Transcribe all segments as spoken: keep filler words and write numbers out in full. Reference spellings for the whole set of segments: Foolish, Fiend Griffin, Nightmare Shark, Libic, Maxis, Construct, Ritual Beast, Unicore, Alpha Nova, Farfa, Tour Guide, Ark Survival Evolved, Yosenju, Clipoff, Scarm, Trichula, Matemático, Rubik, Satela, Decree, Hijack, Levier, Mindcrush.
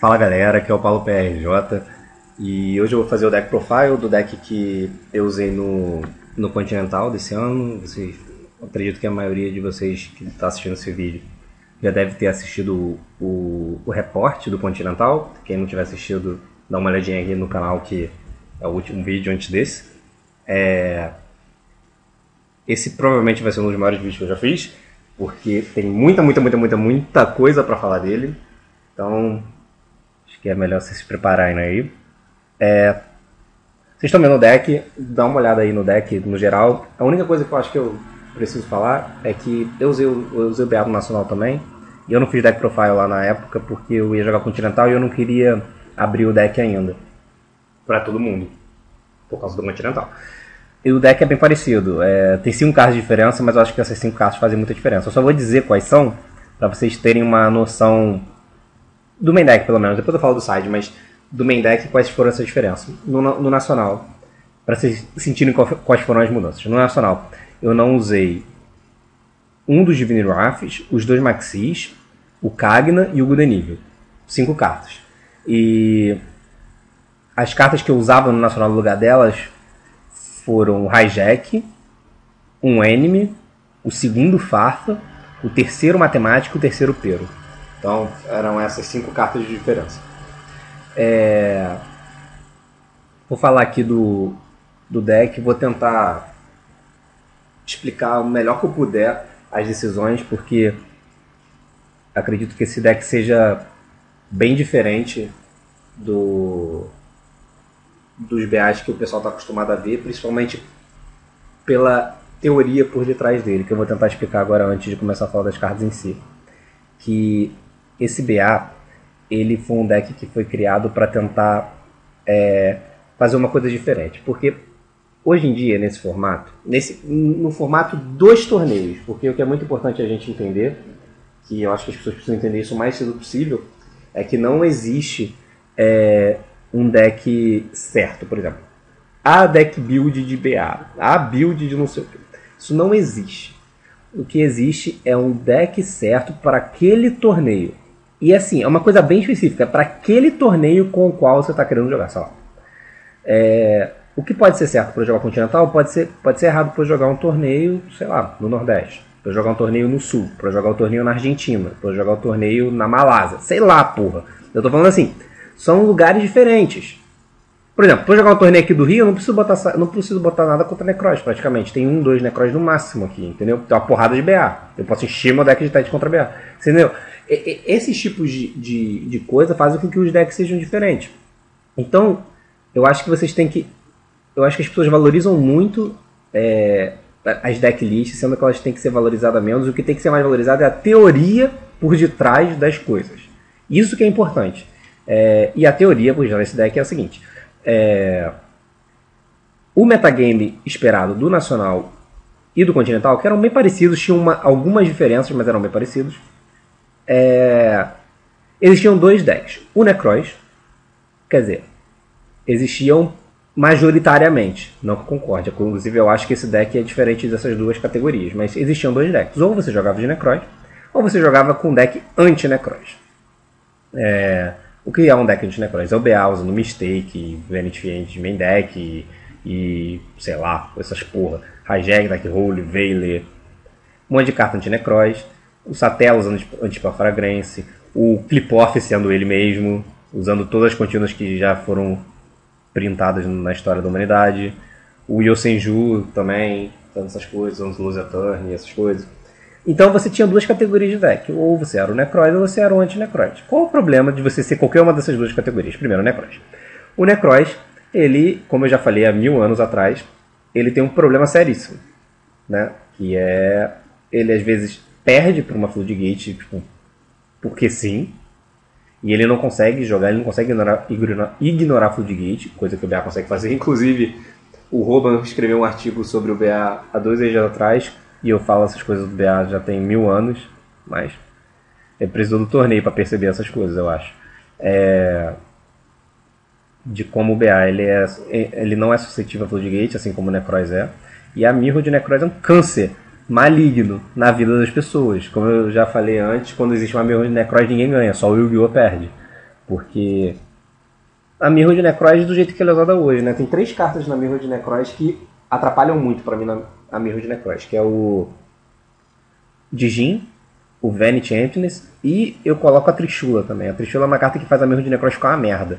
Fala galera, aqui é o Paulo P R J e hoje eu vou fazer o deck profile do deck que eu usei no, no Continental desse ano. Vocês, acredito que a maioria de vocês que está assistindo esse vídeo já deve ter assistido o, o, o reporte do Continental. Quem não tiver assistido, dá uma olhadinha aqui no canal que é o último vídeo antes desse. É... Esse provavelmente vai ser um dos maiores vídeos que eu já fiz, porque tem muita, muita, muita, muita, muita coisa para falar dele. Então... que é melhor vocês se prepararem aí. É, vocês estão vendo o deck, dá uma olhada aí no deck no geral. A única coisa que eu acho que eu preciso falar é que eu usei o, eu usei o B A do Nacional também, e eu não fiz deck profile lá na época porque eu ia jogar Continental e eu não queria abrir o deck ainda para todo mundo, por causa do Continental. E o deck é bem parecido, é, tem cinco cartas de diferença, mas eu acho que essas cinco cartas fazem muita diferença. Eu só vou dizer quais são, para vocês terem uma noção... do main deck, pelo menos. Depois eu falo do side, mas do main deck, quais foram essas diferenças. No, no Nacional, para vocês sentirem quais foram as mudanças. No Nacional, eu não usei um dos Divine Wraths, os dois Maxis, o Cagna e o Gudenível. Cinco cartas. E as cartas que eu usava no Nacional no lugar delas foram o Hijack, um Enemy, o segundo Farfa, o terceiro Matemático e o terceiro Pero. Então, eram essas cinco cartas de diferença. É... Vou falar aqui do, do deck, vou tentar explicar o melhor que eu puder as decisões, porque acredito que esse deck seja bem diferente do, dos B As que o pessoal está acostumado a ver, principalmente pela teoria por detrás dele, que eu vou tentar explicar agora antes de começar a falar das cartas em si. Que... Esse B A, ele foi um deck que foi criado para tentar é, fazer uma coisa diferente. Porque hoje em dia, nesse formato, nesse, no formato dos torneios, porque o que é muito importante a gente entender, que eu acho que as pessoas precisam entender isso o mais cedo possível, é que não existe é, um deck certo, por exemplo. A deck build de B A, a build de não sei o que. Isso não existe. O que existe é um deck certo para aquele torneio. E assim, é uma coisa bem específica, é para aquele torneio com o qual você está querendo jogar, sei lá. É, o que pode ser certo para jogar Continental, pode ser, pode ser errado para jogar um torneio, sei lá, no Nordeste. Para jogar um torneio no Sul, para jogar um torneio na Argentina, para jogar um torneio na Malásia, sei lá, porra. Eu tô falando assim, são lugares diferentes. Por exemplo, para jogar um torneio aqui do Rio, eu não preciso botar, não preciso botar nada contra Necrois, praticamente. Tem um, dois Necrois no máximo aqui, entendeu? Tem uma porrada de B A. Eu posso encher meu deck de Tide contra B A, entendeu? E, e, esses tipos de, de, de coisa fazem com que os decks sejam diferentes. Então, eu acho que vocês têm que... Eu acho que as pessoas valorizam muito é, as deck lists, sendo que elas têm que ser valorizadas menos. O que tem que ser mais valorizado é a teoria por detrás das coisas. Isso que é importante. É, e a teoria, por exemplo, esse deck é a seguinte... É, o metagame esperado do Nacional e do Continental, que eram bem parecidos, tinham uma, algumas diferenças, mas eram bem parecidos. É, existiam dois decks, o Necrois, quer dizer, existiam majoritariamente, não que concorde, inclusive eu acho que esse deck é diferente dessas duas categorias, mas existiam dois decks, ou você jogava de Necrois, ou você jogava com um deck anti-Necrois. É... O que é um deck de Necrois? É o B A usando Mistake, Vanity Fiend, Main Deck e, e, sei lá, essas porra. Hijack, Dark Hole, Veiler, um monte de carta anti-Necrois. O Satela usando Anti-Spell Fragrense. O Clipoff sendo ele mesmo, usando todas as continuas que já foram printadas na história da humanidade. O Yosenju também, usando essas coisas, usando Lose Attorney, essas coisas. Então você tinha duas categorias de deck, ou você era o Necrois ou você era o anti-Necrois. Qual o problema de você ser qualquer uma dessas duas categorias? Primeiro, o Necrois. O Necrois, ele, como eu já falei há mil anos atrás, ele tem um problema seríssimo, né? Que é, ele às vezes perde para uma Floodgate, tipo, porque sim, e ele não consegue jogar, ele não consegue ignorar, ignorar, ignorar a Floodgate, coisa que o B A consegue fazer. Inclusive, o Roban escreveu um artigo sobre o B A há dois anos atrás, e eu falo essas coisas do B A já tem mil anos, mas ele precisou do torneio para perceber essas coisas, eu acho. É... De como o B A ele, é... ele não é suscetível a Floodgate, assim como o Necrois é. E a mirror de Necrois é um câncer maligno na vida das pessoas. Como eu já falei antes, quando existe uma mirror de Necrois ninguém ganha, só o Yu-Gi-Oh! Perde. Porque a Mirror de Necrois, do jeito que ela é usada hoje, né? Tem três cartas na Mirror de Necrois que atrapalham muito pra mim na a Mirror de Necrois, que é o Dijin, o Vanity Emptiness, e eu coloco a Trichula também. A Trichula é uma carta que faz a Mirror de Necrois ficar uma merda.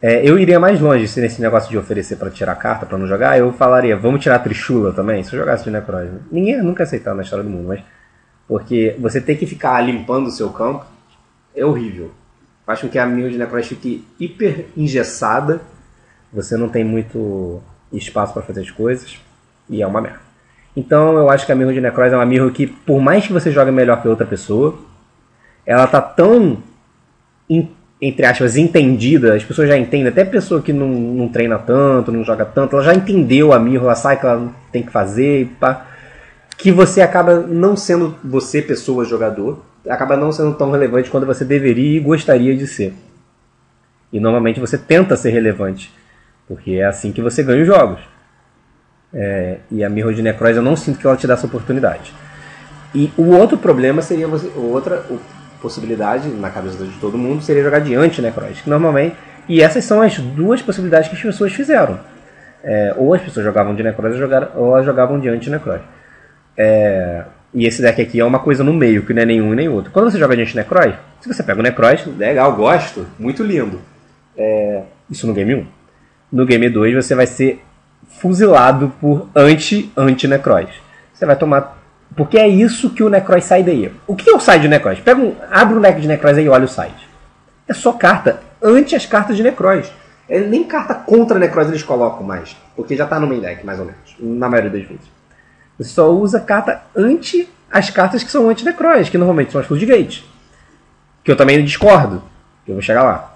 É, eu iria mais longe se nesse negócio de oferecer pra tirar a carta, pra não jogar, eu falaria, vamos tirar a Trichula também, se eu jogasse de Necrois. Né? Ninguém nunca aceitava na história do mundo, mas... Porque você tem que ficar limpando o seu campo é horrível. Faz com que a Mirror de Necrois fique hiper engessada, você não tem muito espaço pra fazer as coisas, e é uma merda. Então eu acho que a Mirror de Necrois é uma Mirror que, por mais que você jogue melhor que outra pessoa, ela tá tão... In... entre aspas, entendida, as pessoas já entendem, até pessoa que não, não treina tanto, não joga tanto, ela já entendeu a Mirror, ela sabe o que ela tem que fazer, e pá, que você acaba não sendo, você, pessoa, jogador, acaba não sendo tão relevante quanto você deveria e gostaria de ser. E normalmente você tenta ser relevante, porque é assim que você ganha os jogos. É, e a Mirror de Necrois, eu não sinto que ela te dá essa oportunidade. E o outro problema seria você... Outra, o, possibilidade, na cabeça de todo mundo, seria jogar de anti-Necrois, que normalmente... E essas são as duas possibilidades que as pessoas fizeram. É, ou as pessoas jogavam de Necrois ou elas jogavam de anti-Necrois. É, e esse deck aqui é uma coisa no meio, que não é nenhum nem outro. Quando você joga de anti-Necrois, se você pega o Necrois, legal, gosto, muito lindo. É, isso no game um. No game dois você vai ser fuzilado por anti-anti-Necrois. Você vai tomar... Porque é isso que o Necrois sai daí. O que é o side de Necrois? Pega um, abre o deck de Necrois aí e olha o side. É só carta ante as cartas de Necrois. É, nem carta contra Necrois eles colocam mais. Porque já está no main deck, mais ou menos. Na maioria das vezes. Você só usa carta ante as cartas que são anti-Necrois. Que normalmente são as Flood Gate. Que eu também discordo. Que eu vou chegar lá.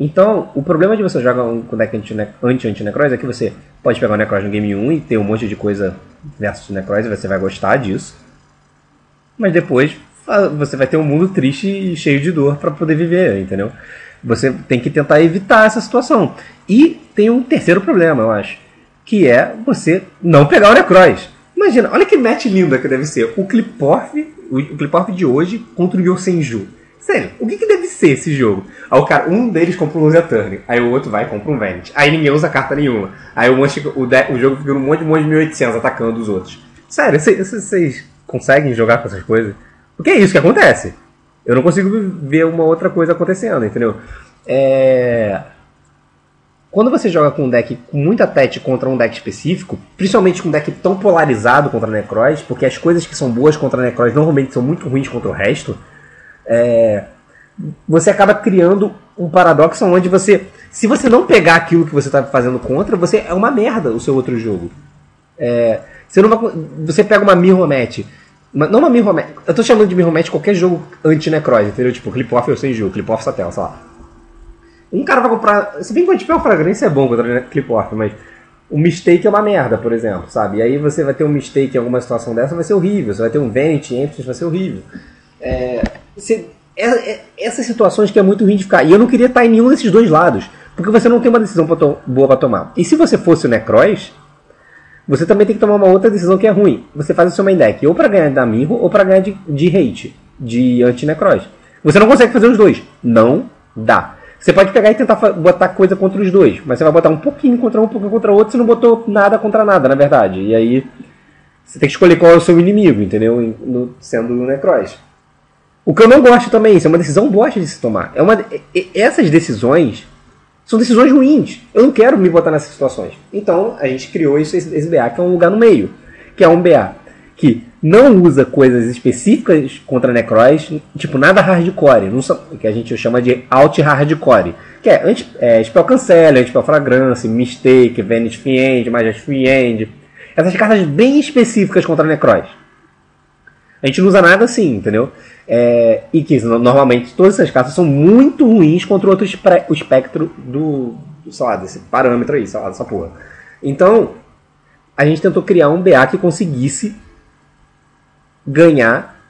Então, o problema de você jogar um deck anti-anti-Necrois é que você pode pegar o Necrois no game um e ter um monte de coisa... versus Necrois, você vai gostar disso, mas depois você vai ter um mundo triste e cheio de dor para poder viver, entendeu? Você tem que tentar evitar essa situação. E tem um terceiro problema, eu acho, que é você não pegar o Necrois. Imagina, olha que match linda que deve ser o Clipoff, o Clipoff de hoje contra o Yosenju. Sério, o que, que deve ser esse jogo? Aí o cara, um deles compra um Lose Attorney, aí o outro vai e compra um Vanity. Aí ninguém usa carta nenhuma. Aí o, monte, o, de, o jogo fica num monte, monte de mil e oitocentos atacando os outros. Sério, vocês conseguem jogar com essas coisas? Porque é isso que acontece. Eu não consigo ver uma outra coisa acontecendo, entendeu? É... Quando você joga com um deck com muita tete contra um deck específico, principalmente com um deck tão polarizado contra Necrois, porque as coisas que são boas contra Necrois normalmente são muito ruins contra o resto... É, você acaba criando um paradoxo onde você, se você não pegar aquilo que você está fazendo contra, você é uma merda o seu outro jogo. É, você, não vai, você pega uma Mirror Match, uma, não uma Mirror Match, eu estou chamando de Mirror Match qualquer jogo anti-Necroid, entendeu? Tipo Clipoff ou sem jogo, Clipoff Satel, sei lá. Um cara vai comprar, se bem que o Antipel Fragrância é bom contra Clipoff, mas o Mistake é uma merda, por exemplo, sabe? E aí você vai ter um Mistake em alguma situação dessa, vai ser horrível, você vai ter um Vanity Emptiness, vai ser horrível. É, você, é, é, essas situações que é muito ruim de ficar. E eu não queria estar em nenhum desses dois lados, porque você não tem uma decisão pra to- boa para tomar. E se você fosse o Necrois, você também tem que tomar uma outra decisão que é ruim. Você faz o seu main deck ou para ganhar da Mirror ou para ganhar de, de hate, de anti-Necrois. Você não consegue fazer os dois. Não dá. Você pode pegar e tentar fa- botar coisa contra os dois, mas você vai botar um pouquinho contra um, um pouquinho contra o outro. Você não botou nada contra nada, na verdade. E aí você tem que escolher qual é o seu inimigo, entendeu? No, sendo o Necrois. O que eu não gosto também, isso é uma decisão bosta de se tomar. É uma, essas decisões são decisões ruins. Eu não quero me botar nessas situações. Então, a gente criou isso, esse, esse B A, que é um lugar no meio. Que é um B A que não usa coisas específicas contra Necrois, tipo nada hardcore, não, que a gente chama de alt-hardcore. Que é, anti, é Spell Cancel, Anti-Spell Fragrance, Mistake, Vanish Fiend, Magus Fiend. Essas cartas bem específicas contra Necrois. A gente não usa nada assim, entendeu? É, e que normalmente todas essas cartas são muito ruins contra o outro espre- o espectro do, do, sei lá, desse parâmetro aí, sei lá, dessa porra. Então, a gente tentou criar um B A que conseguisse ganhar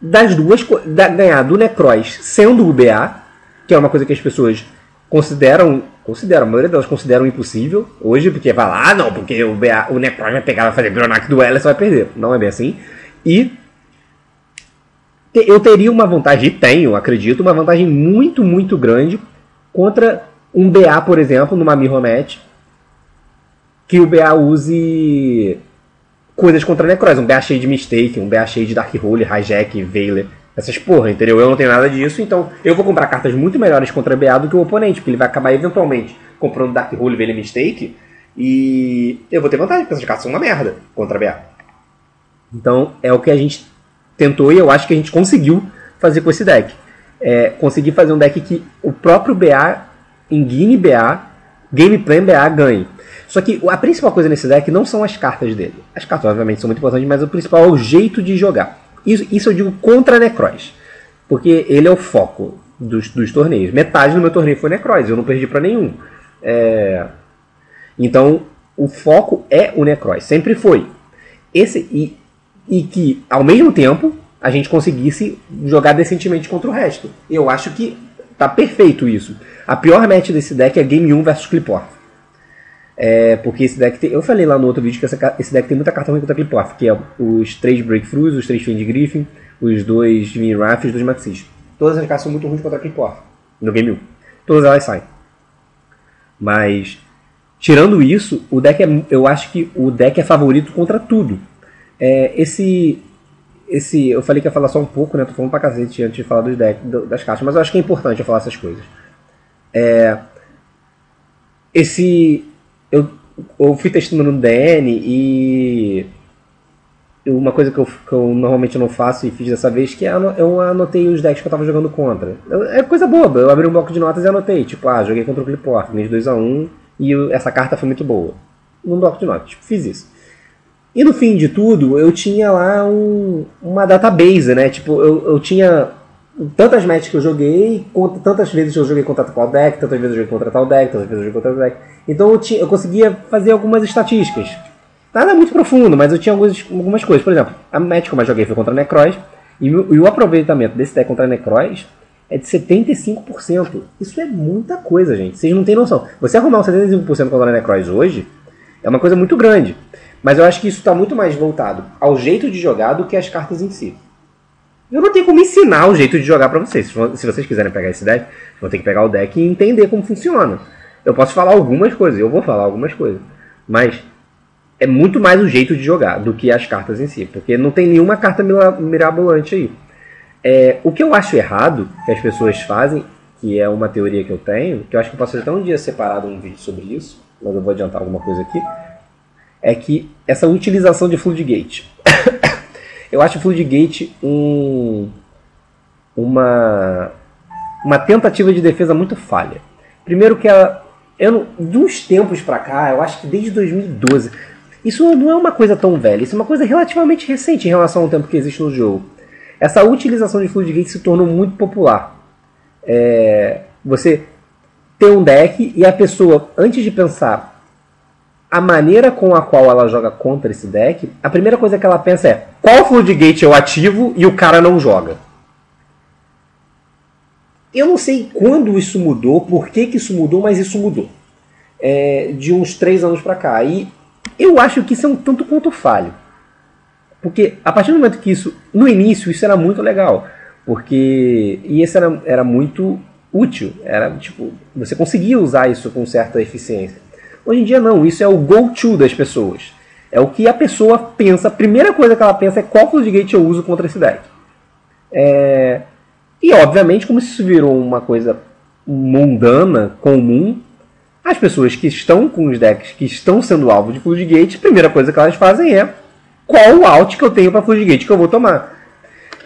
das duas co- da, ganhar do Necrois sendo o B A, que é uma coisa que as pessoas consideram, consideram a maioria delas consideram impossível hoje, porque vai lá, ah, não, porque o, B A, o Necrois vai pegar, vai fazer Bironac do Veiler, você vai perder. Não é bem assim. E eu teria uma vantagem, e tenho, acredito, uma vantagem muito, muito grande contra um B A, por exemplo, numa mirror match, que o B A use coisas contra Necrois, um B A cheio de Mistake, um B A cheio de Dark Hole, Hijack, Veiler, essas porra, entendeu? Eu não tenho nada disso, então eu vou comprar cartas muito melhores contra B A do que o oponente, porque ele vai acabar eventualmente comprando Dark Hole, Veiler, Mistake, e eu vou ter vantagem, porque essas cartas são uma merda contra B A. Então é o que a gente tentou e eu acho que a gente conseguiu fazer com esse deck. É, consegui fazer um deck que o próprio B A, engine B A, gameplay B A ganhe. Só que a principal coisa nesse deck não são as cartas dele. As cartas, obviamente, são muito importantes, mas o principal é o jeito de jogar. Isso, isso eu digo contra Necrois, porque ele é o foco dos, dos torneios. Metade do meu torneio foi Necrois, eu não perdi pra nenhum. É... Então, o foco é o Necrois, sempre foi. Esse... E... E que, ao mesmo tempo, a gente conseguisse jogar decentemente contra o resto. Eu acho que tá perfeito isso. A pior match desse deck é Game um versus Clipoff. É, porque esse deck tem... Eu falei lá no outro vídeo que essa, esse deck tem muita carta ruim contra Clipoff, que é os três Breakthroughs, os três Fiend Griffin, os dois Fiend Griffin, os dois Maxis. Todas as cartas são muito ruins contra Clipoff no Game um. Todas elas saem. Mas, tirando isso, o deck é, eu acho que o deck é favorito contra tudo. É, esse, esse, eu falei que ia falar só um pouco, né? Tô falando pra cacete antes de falar dos deck, das cartas, mas eu acho que é importante eu falar essas coisas. É, esse, eu, eu fui testando no D N e uma coisa que eu, que eu normalmente não faço e fiz dessa vez, que é eu anotei os decks que eu tava jogando contra. Eu, é coisa boba, eu abri um bloco de notas e anotei, tipo, ah, joguei contra o Clipoff, ganhei dois a um e eu, essa carta foi muito boa. Num bloco de notas, tipo, fiz isso. E no fim de tudo, eu tinha lá um, uma database, né? Tipo, eu, eu tinha tantas matches que eu joguei, tantas vezes eu joguei contra tal deck, tantas vezes eu joguei contra tal deck, tantas vezes eu joguei contra tal deck. Então eu, tinha, eu conseguia fazer algumas estatísticas. Nada muito profundo, mas eu tinha algumas, algumas coisas. Por exemplo, a match que eu mais joguei foi contra Necrois, e, e o aproveitamento desse deck contra Necrois é de setenta e cinco por cento. Isso é muita coisa, gente. Vocês não têm noção. Você arrumar um setenta e cinco por cento contra Necrois hoje é uma coisa muito grande. Mas eu acho que isso está muito mais voltado ao jeito de jogar do que às cartas em si. Eu não tenho como ensinar o jeito de jogar para vocês. Se vocês quiserem pegar esse deck, vão ter que pegar o deck e entender como funciona. Eu posso falar algumas coisas, eu vou falar algumas coisas. Mas é muito mais o jeito de jogar do que as cartas em si. Porque não tem nenhuma carta mirabolante aí. É, o que eu acho errado que as pessoas fazem, que é uma teoria que eu tenho, que eu acho que eu posso fazer até um dia separado um vídeo sobre isso, mas eu vou adiantar alguma coisa aqui, é que essa utilização de Floodgate. Eu acho o Floodgate um, uma, uma tentativa de defesa muito falha. Primeiro que ela... Eu não, de uns tempos pra cá, eu acho que desde dois mil e doze... Isso não é uma coisa tão velha, isso é uma coisa relativamente recente em relação ao tempo que existe no jogo. Essa utilização de Floodgate se tornou muito popular. É, você tem um deck e a pessoa, antes de pensar a maneira com a qual ela joga contra esse deck, a primeira coisa que ela pensa é qual Floodgate eu ativo e o cara não joga. Eu não sei quando isso mudou, por que, que isso mudou, mas isso mudou. É, de uns três anos pra cá. E eu acho que isso é um tanto quanto falho. Porque a partir do momento que isso... No início isso era muito legal. Porque... E isso era, era muito útil. Era tipo... Você conseguia usar isso com certa eficiência. Hoje em dia não, isso é o go-to das pessoas. É o que a pessoa pensa, a primeira coisa que ela pensa é qual Floodgate eu uso contra esse deck. É... E obviamente, como isso virou uma coisa mundana, comum, as pessoas que estão com os decks que estão sendo alvo de Floodgate, a primeira coisa que elas fazem é qual o out que eu tenho para Floodgate que eu vou tomar.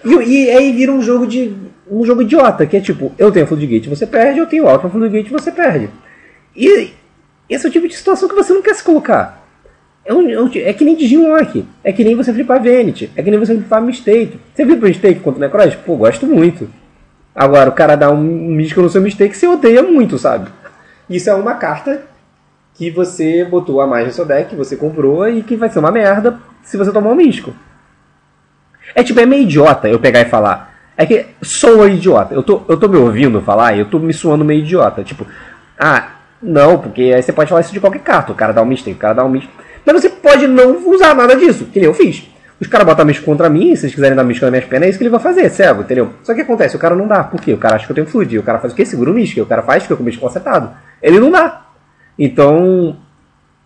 E, e aí vira um jogo, de, um jogo idiota, que é tipo, eu tenho Floodgate, você perde, eu tenho out para Floodgate, você perde. E... Esse é o tipo de situação que você não quer se colocar. É, um, é, um, é que nem Digimon. É que nem você flipar Vanity. É que nem você flipar Mistake. Você flipa Mistake contra o Necrois? Pô, gosto muito. Agora, o cara dá um místico no seu Mistake, você odeia muito, sabe? Isso é uma carta que você botou a mais no seu deck, que você comprou e que vai ser uma merda se você tomar um místico. É tipo, é meio idiota eu pegar e falar. É que sou idiota. Eu tô, eu tô me ouvindo falar e eu tô me suando meio idiota. Tipo, ah... Não, porque aí você pode falar isso de qualquer carta. O cara dá um mistake, o cara dá um mistake. Mas você pode não usar nada disso, que nem eu fiz. Os caras botam místico contra mim, se eles quiserem dar místico na minha perna, é isso que ele vai fazer, cego, entendeu? Só que acontece, o cara não dá. Por quê? O cara acha que eu tenho que fluidir, o cara faz o quê? Segura o místico, o cara faz que eu com o místico acertado. Ele não dá. Então,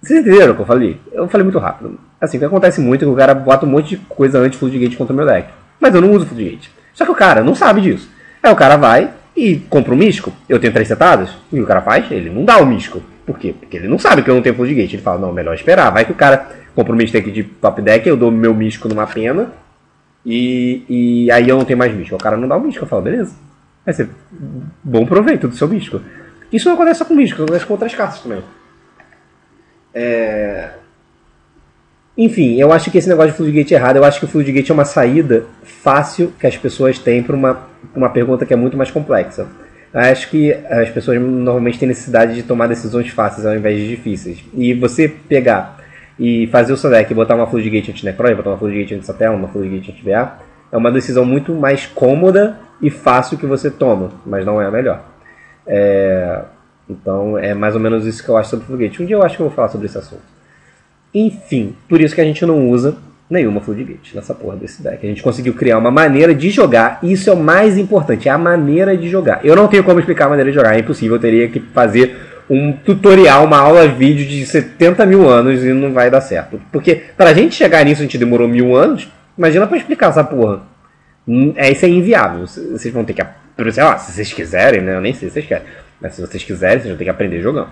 vocês entenderam o que eu falei? Eu falei muito rápido. Assim, o que acontece muito é que o cara bota um monte de coisa anti-fluid gate contra o meu deck. Mas eu não uso fluid gate. Só que o cara não sabe disso. Aí o cara vai e compra o místico, eu tenho três setadas, e o cara faz, ele não dá o místico. Por quê? Porque ele não sabe que eu não tenho fluid gate. Ele fala, não, melhor esperar. Vai que o cara compra um mistake de top deck, eu dou meu místico numa pena, e, e aí eu não tenho mais místico. O cara não dá o místico, eu falo, beleza. Vai ser bom proveito do seu místico. Isso não acontece só com místico, acontece com outras cartas também. É... Enfim, eu acho que esse negócio de fluid gate é errado. Eu acho que o fluid gate é uma saída fácil que as pessoas têm para uma, uma pergunta que é muito mais complexa. Acho que as pessoas normalmente têm necessidade de tomar decisões fáceis ao invés de difíceis. E você pegar e fazer o seu deck e botar uma fluid gate anti-necroid, botar uma fluid gate anti-satel, uma fluid gate anti-V A, é uma decisão muito mais cômoda e fácil que você toma, mas não é a melhor. É... Então é mais ou menos isso que eu acho sobre fluid gate. Um dia eu acho que eu vou falar sobre esse assunto. Enfim, por isso que a gente não usa nenhuma fluid gate nessa porra desse deck. A gente conseguiu criar uma maneira de jogar, e isso é o mais importante, é a maneira de jogar. Eu não tenho como explicar a maneira de jogar, é impossível, eu teria que fazer um tutorial, uma aula vídeo de setenta mil anos e não vai dar certo. Porque pra gente chegar nisso a gente demorou mil anos, imagina pra explicar essa porra. É, isso é inviável, vocês vão ter que, sei lá, se vocês quiserem, né, eu nem sei se vocês querem, mas se vocês quiserem, vocês vão ter que aprender jogando.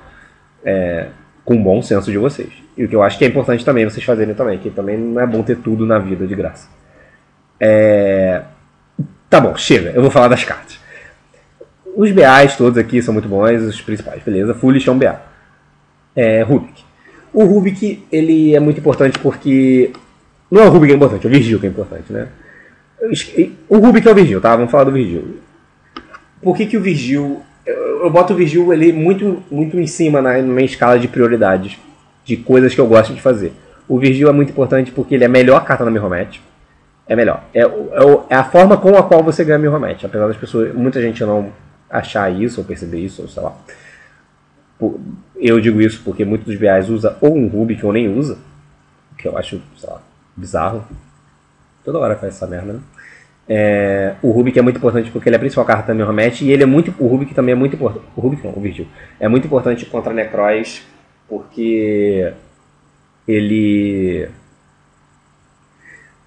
É... com bom senso de vocês. E o que eu acho que é importante também vocês fazerem também, que também não é bom ter tudo na vida de graça. É... Tá bom, chega. Eu vou falar das cartas. Os B As todos aqui são muito bons, os principais, beleza. Foolish é um B A. É, Rubik. O Rubik, ele é muito importante porque... Não é o Rubik que é importante, é o Virgil que é importante, né? O Rubik é o Virgil, tá? Vamos falar do Virgil. Por que que o Virgil... Eu boto o Virgil ele muito, muito em cima na minha escala de prioridades, de coisas que eu gosto de fazer. O Virgil é muito importante porque ele é a melhor carta na Mirrormatch. É melhor. É, é, é a forma com a qual você ganha Mirrormatch. Apesar das pessoas, muita gente não achar isso, ou perceber isso, ou sei lá. Eu digo isso porque muitos dos B As usam ou um Rubik ou nem usa, que eu acho, sei lá, bizarro. Toda hora faz essa merda, né? É, o Rubik é muito importante porque ele é a principal carta da Mirrormatch e ele é muito, o Rubik também é muito importante. O Rubik não, o Virgil. É muito importante contra Necrois porque ele...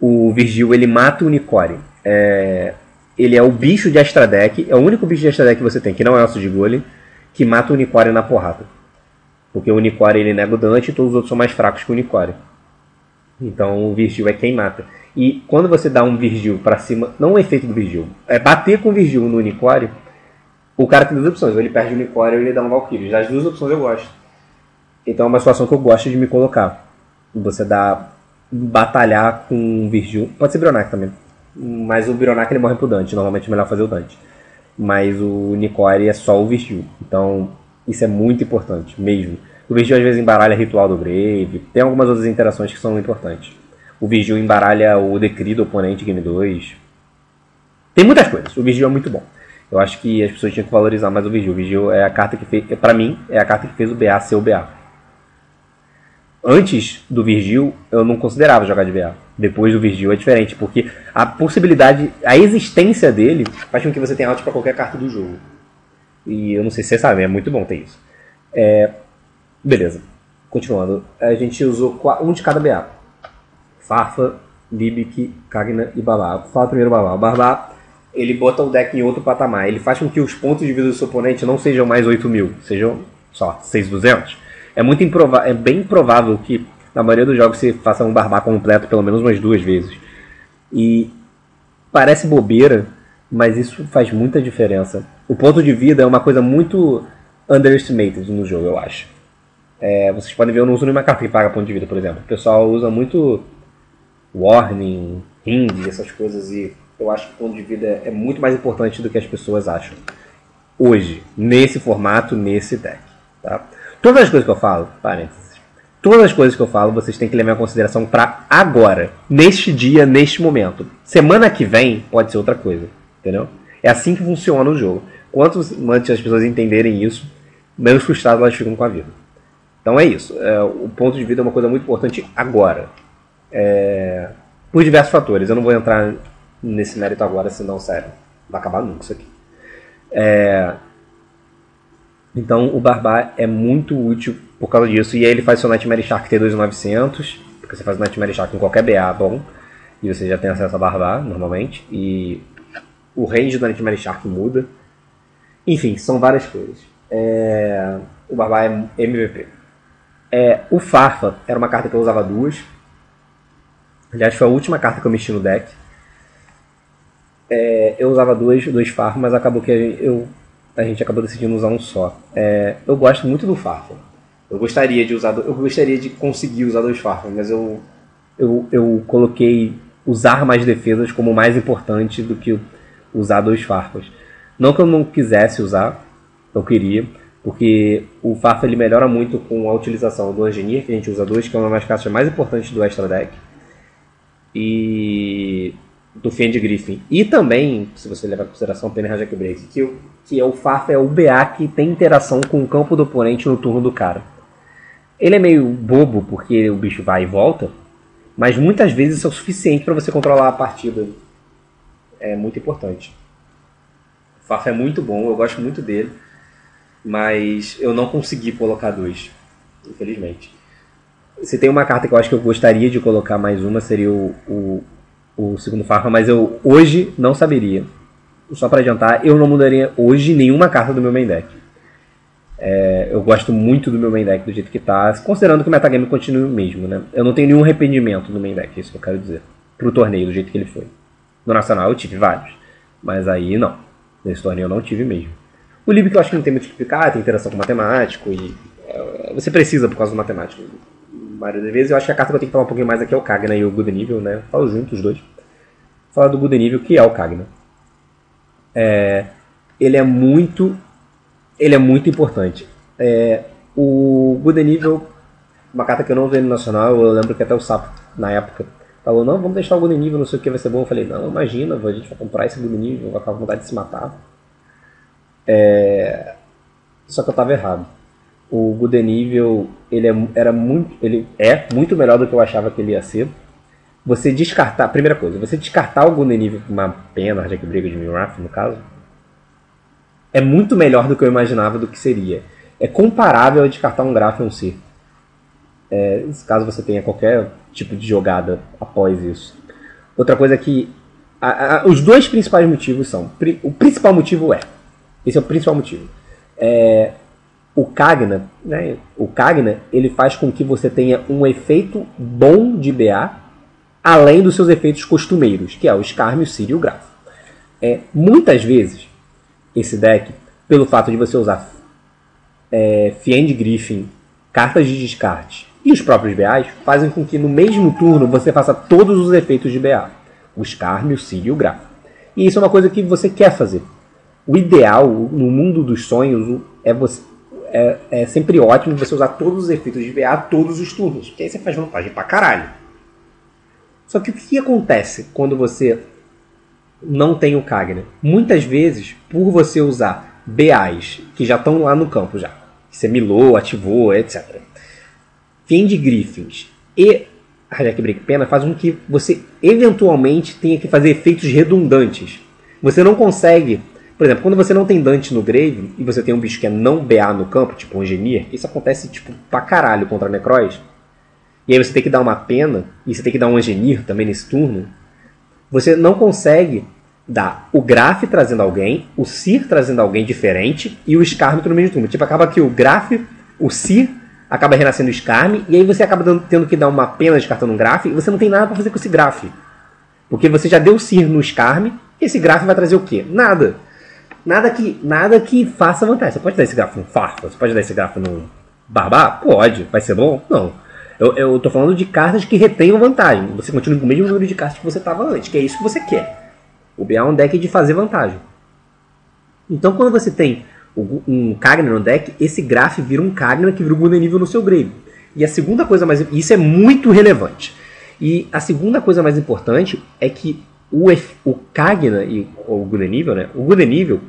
O Virgil, ele mata o Unicore. É, ele é o bicho de Astra Deck, é o único bicho de Astra Deck que você tem, que não é osso de golem, que mata o Unicore na porrada. Porque o Unicore, ele nega o Dante e todos os outros são mais fracos que o Unicore. Então o Virgil é quem mata. E quando você dá um Virgil pra cima, não o efeito do Virgil, é bater com o Virgil no Unicore, o cara tem duas opções, ou ele perde o Unicore ou ele dá um Valkyrie. Das duas opções eu gosto. Então é uma situação que eu gosto de me colocar. Você dá batalhar com o Virgil, pode ser Bironac também, mas o Bironac ele morre pro Dante, normalmente é melhor fazer o Dante. Mas o Unicore é só o Virgil, então isso é muito importante mesmo. O Virgil às vezes embaralha Ritual do Grave, tem algumas outras interações que são importantes. O Virgil embaralha o Decree do oponente game dois. Tem muitas coisas. O Virgil é muito bom. Eu acho que as pessoas tinham que valorizar mais o Virgil. O Virgil é a carta que fez... Pra mim, é a carta que fez o B A ser o B A. Antes do Virgil, eu não considerava jogar de B A. Depois do Virgil é diferente, porque a possibilidade... A existência dele faz com que você tenha altos pra qualquer carta do jogo. E eu não sei se vocês sabem, é muito bom ter isso. É... Beleza. Continuando. A gente usou um de cada B A. Farfa, Rubik, Cagna e Babá. Vou falar primeiro Babá. O Babá, ele bota o deck em outro patamar. Ele faz com que os pontos de vida do seu oponente não sejam mais oito mil, sejam só seis mil e duzentos. É, muito improvável, é bem provável que, na maioria dos jogos, você faça um Babá completo pelo menos umas duas vezes. E parece bobeira, mas isso faz muita diferença. O ponto de vida é uma coisa muito underestimated no jogo, eu acho. É, vocês podem ver, eu não uso nenhuma carta que paga ponto de vida, por exemplo. O pessoal usa muito... Warning, Hind, essas coisas, e eu acho que o ponto de vida é muito mais importante do que as pessoas acham. Hoje, nesse formato, nesse deck. Tá? Todas as coisas que eu falo, parênteses, todas as coisas que eu falo, vocês têm que levar em consideração para agora, neste dia, neste momento. Semana que vem pode ser outra coisa, entendeu? É assim que funciona o jogo. Quanto antes as pessoas entenderem isso, menos frustradas elas ficam com a vida. Então é isso, é, o ponto de vida é uma coisa muito importante agora. É... por diversos fatores. Eu não vou entrar nesse mérito agora, senão, sério, vai acabar nunca isso aqui. É... Então o Barbar é muito útil por causa disso. E aí ele faz seu Nightmare Shark T dois mil e novecentos, porque você faz o Nightmare Shark em qualquer B A bom, e você já tem acesso a Barbar, normalmente. E o range do Nightmare Shark muda. Enfim, são várias coisas. É... O Barbar é M V P. É... O Farfa era uma carta que eu usava duas. Aliás, foi a última carta que eu mexi no deck. É... Eu usava dois, dois Farfa, mas acabou que eu... a gente acabou decidindo usar um só. É... Eu gosto muito do Farfa. Eu gostaria de usar... Do... Eu gostaria de conseguir usar dois Farfa, mas eu... Eu, eu coloquei usar mais defesas como mais importante do que usar dois Farfas. Não que eu não quisesse usar, eu queria, porque o Farfa ele melhora muito com a utilização do Angenir, que a gente usa dois, que é uma das cartas mais importantes do Extra Deck, e do Fiend Griffin. E também, se você levar em consideração o Pena e Hijack Break, que, que é o Farfa é o B A que tem interação com o campo do oponente no turno do cara. Ele é meio bobo, porque o bicho vai e volta, mas muitas vezes isso é o suficiente para você controlar a partida. É muito importante. O Farfa é muito bom, eu gosto muito dele, mas eu não consegui colocar dois, infelizmente. Se tem uma carta que eu acho que eu gostaria de colocar mais uma, seria o, o, o segundo Farfa, mas eu hoje não saberia. Só para adiantar, eu não mudaria hoje nenhuma carta do meu main deck. É, eu gosto muito do meu main deck do jeito que tá, considerando que o metagame continua o mesmo, né? Eu não tenho nenhum arrependimento no main deck, isso que eu quero dizer, pro torneio, do jeito que ele foi. No Nacional eu tive vários, mas aí não, nesse torneio eu não tive mesmo. O livro que eu acho que não tem muito o que explicar, tem interação com o matemático, e é, você precisa por causa do matemático. Várias vezes eu acho que a carta que eu tenho que falar um pouquinho mais aqui é o Cagna e o Gudenível, né? Falo junto os dois. Falar do Gudenível, que é o Cagna. É, ele é muito... Ele é muito importante. É, o Gudenível, uma carta que eu não usei no Nacional, eu lembro que até o Sapo, na época, falou, não, vamos deixar o Gudenível, não sei o que, vai ser bom. Eu falei, não, imagina, a gente vai comprar esse Gudenível, vai ficar com vontade de se matar. É, só que eu estava errado. O Gudenível, ele, é, era muito, ele é muito melhor do que eu achava que ele ia ser. Você descartar, primeira coisa, você descartar o Gudenível com uma pena, já que briga de Miraf, no caso, é muito melhor do que eu imaginava do que seria. É comparável a descartar um Grafo e um Ciri. É, caso você tenha qualquer tipo de jogada após isso. Outra coisa que... A, a, os dois principais motivos são... Pri, o principal motivo é... Esse é o principal motivo. É, o Cagna, né, o Cagna, ele faz com que você tenha um efeito bom de B A, além dos seus efeitos costumeiros, que é o Scarm, o Ciri e o Grafo. É, muitas vezes... Esse deck, pelo fato de você usar é, Fiend Griffin, cartas de descarte e os próprios B As, fazem com que no mesmo turno você faça todos os efeitos de B A. O Scarm, o Ciri e o Grafo. E isso é uma coisa que você quer fazer. O ideal, no mundo dos sonhos, é, você, é, é sempre ótimo você usar todos os efeitos de B A todos os turnos. Porque aí você faz vantagem pra caralho. Só que o que acontece quando você... não tem o Cagna? Muitas vezes, por você usar B As que já estão lá no campo, já você milou, ativou, etcétera. Fiend Griffins e Hijack Break Pena fazem com que você eventualmente tenha que fazer efeitos redundantes. Você não consegue, por exemplo, quando você não tem Dante no grave e você tem um bicho que é não B A no campo, tipo Angenir, isso acontece tipo pra caralho contra Necrois, e aí você tem que dar uma pena e você tem que dar um Angenir também nesse turno. Você não consegue dar o Graf trazendo alguém, o Cir trazendo alguém diferente e o Scarm no mesmo turno. Tipo, acaba que o Graf, o Cir, acaba renascendo o Scarm e aí você acaba dando, tendo que dar uma pena descartando um Graf e você não tem nada para fazer com esse Graf. Porque você já deu o Cir no Scarm e esse Graf vai trazer o quê? Nada. Nada que, nada que faça vantagem. Você pode dar esse Graf no Farfa? Você pode dar esse Graf no Barbar? Pode. Vai ser bom? Não. Eu, eu tô falando de cartas que retenham vantagem. Você continua com o mesmo número de cartas que você estava antes, que é isso que você quer. O B A é um deck de fazer vantagem. Então, quando você tem um Cagna no deck, esse Graf vira um Cagna que vira um Gudenível no seu grave. E a segunda coisa mais... Isso é muito relevante. E a segunda coisa mais importante é que o, F, o Cagna e o Gudenível, né? O Gudenível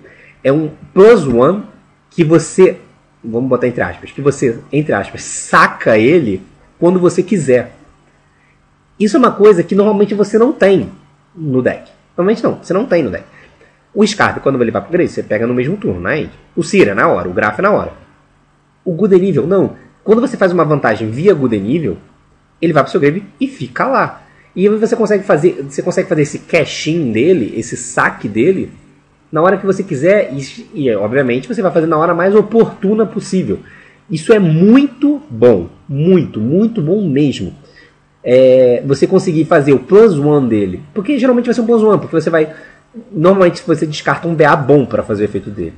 é um plus one que você... Vamos botar entre aspas. Que você, entre aspas, saca ele... quando você quiser. Isso é uma coisa que normalmente você não tem no deck. Normalmente não, você não tem no deck. O Scarm, quando ele vai pro Grace, você pega no mesmo turno, né? O Ciri é na hora, o Grafo é na hora. O Gudenível, não. Quando você faz uma vantagem via Gudenível, ele vai pro seu grave e fica lá. E você consegue fazer, você consegue fazer esse cash-in dele, esse saque dele, na hora que você quiser. E, e, obviamente, você vai fazer na hora mais oportuna possível. Isso é muito bom. Muito, muito bom mesmo. É, você conseguir fazer o plus one dele. Porque geralmente vai ser um plus one, porque você vai... Normalmente você descarta um B A bom para fazer o efeito dele.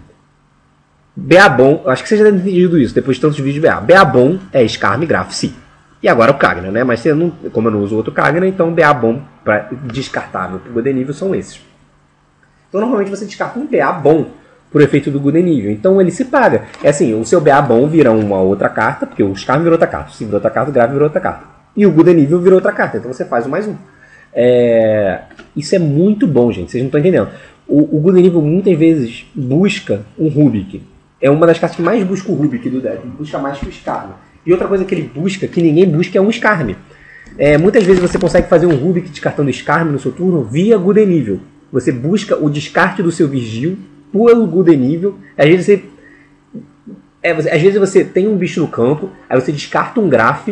B A bom... Acho que você já deve ter entendido isso, depois de tantos vídeos de B A. B A bom é Scarm, Grafo, sim. E agora o Cagna, né? Mas você não, como eu não uso outro Cagna, então B A bom para descartável para o Gudenível são esses. Então normalmente você descarta um B A bom por efeito do Gudenível. Então ele se paga. É assim, o seu B A bom vira uma outra carta, porque o Scarm virou outra carta, o Ciri virou outra carta, o Grafo virou outra carta. E o Gudenível virou outra carta, então você faz o mais um. É... Isso é muito bom, gente, vocês não estão entendendo. O, o Gudenível muitas vezes busca um Rubik. É uma das cartas que mais busca o Rubik do deck, busca mais que o Scarm. E outra coisa que ele busca, que ninguém busca, é um Scarm. É, muitas vezes você consegue fazer um Rubik descartando Scarm no seu turno via Gudenível. Você busca o descarte do seu Virgil pelo Gudenível. Às vezes você, é, você, às vezes você tem um bicho no campo, aí você descarta um Graf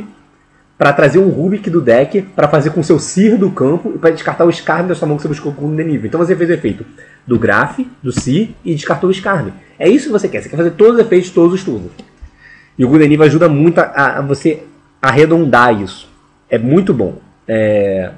para trazer um Rubik do deck, para fazer com o seu Cir do campo e para descartar o Scarm da sua mão que você buscou com o Gudenível. Então você fez o efeito do Graf, do Cir e descartou o Scarm. É isso que você quer, você quer fazer todos os efeitos, todos os turnos. E o Gudenível ajuda muito a, a você arredondar isso. É muito bom. É...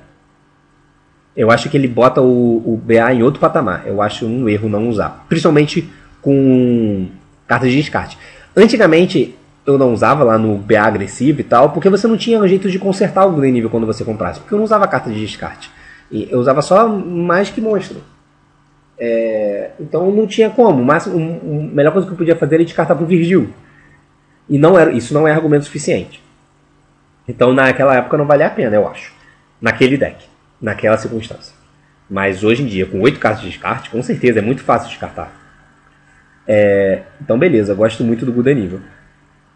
Eu acho que ele bota o, o B A em outro patamar. Eu acho um erro não usar. Principalmente com cartas de descarte. Antigamente eu não usava lá no B A agressivo e tal, porque você não tinha um jeito de consertar o Gudenível quando você comprasse. Porque eu não usava carta de descarte. E eu usava só mais que monstro. É... Então não tinha como. Mas, um, a melhor coisa que eu podia fazer era descartar pro Virgil. E não era, isso não é argumento suficiente. Então naquela época não valia a pena, eu acho. Naquele deck, naquela circunstância. Mas hoje em dia, com oito cartas de descarte, com certeza é muito fácil descartar. É, então beleza, eu gosto muito do Gudenível.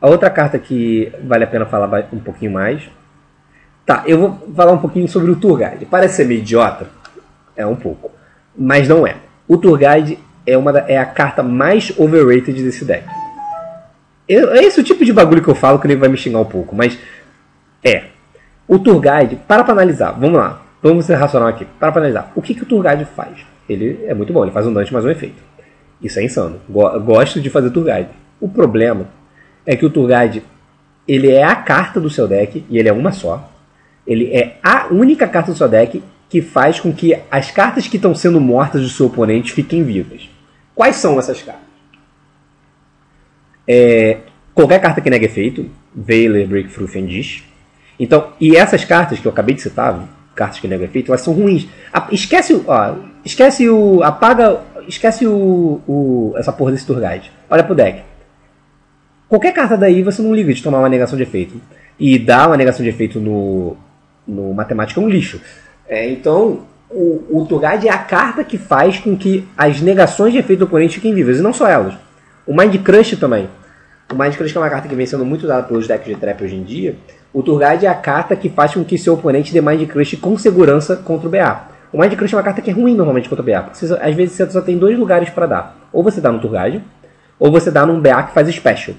A outra carta que vale a pena falar um pouquinho mais... Tá, eu vou falar um pouquinho sobre o Tour Guide. Parece ser meio idiota? É um pouco. Mas não é. O Tour Guide é, uma, é a carta mais overrated desse deck. É esse o tipo de bagulho que eu falo, que ele vai me xingar um pouco, mas é. O Tour Guide, para pra analisar, vamos lá, vamos ser racional aqui, para pra analisar. O que, que o Tour Guide faz? Ele é muito bom, ele faz um Dante mais um efeito. Isso é insano, gosto de fazer Tour Guide. O problema é que o Tour Guide, ele é a carta do seu deck, e ele é uma só. Ele é a única carta do seu deck que faz com que as cartas que estão sendo mortas do seu oponente fiquem vivas. Quais são essas cartas? É, qualquer carta que nega efeito, Veiler, Breakthrough, Fiend. Então, e essas cartas que eu acabei de citar, cartas que negam efeito, elas são ruins. A, esquece, ó, esquece o, apaga, esquece o, o, essa porra desse Tour Guide. Olha pro deck. Qualquer carta daí você não liga de tomar uma negação de efeito. E dar uma negação de efeito no, no Matemático é um lixo. É, então, o, o Tour Guide é a carta que faz com que as negações de efeito do oponente fiquem vivas, e não só elas. O Mindcrush também. O Mindcrush, que é uma carta que vem sendo muito usada pelos decks de trap hoje em dia, o Tour Guide é a carta que faz com que seu oponente dê Mindcrush com segurança contra o B A. O Mindcrush é uma carta que é ruim normalmente contra o B A, porque você, às vezes você só tem dois lugares para dar. Ou você dá no Tour Guide, ou você dá num B A que faz special.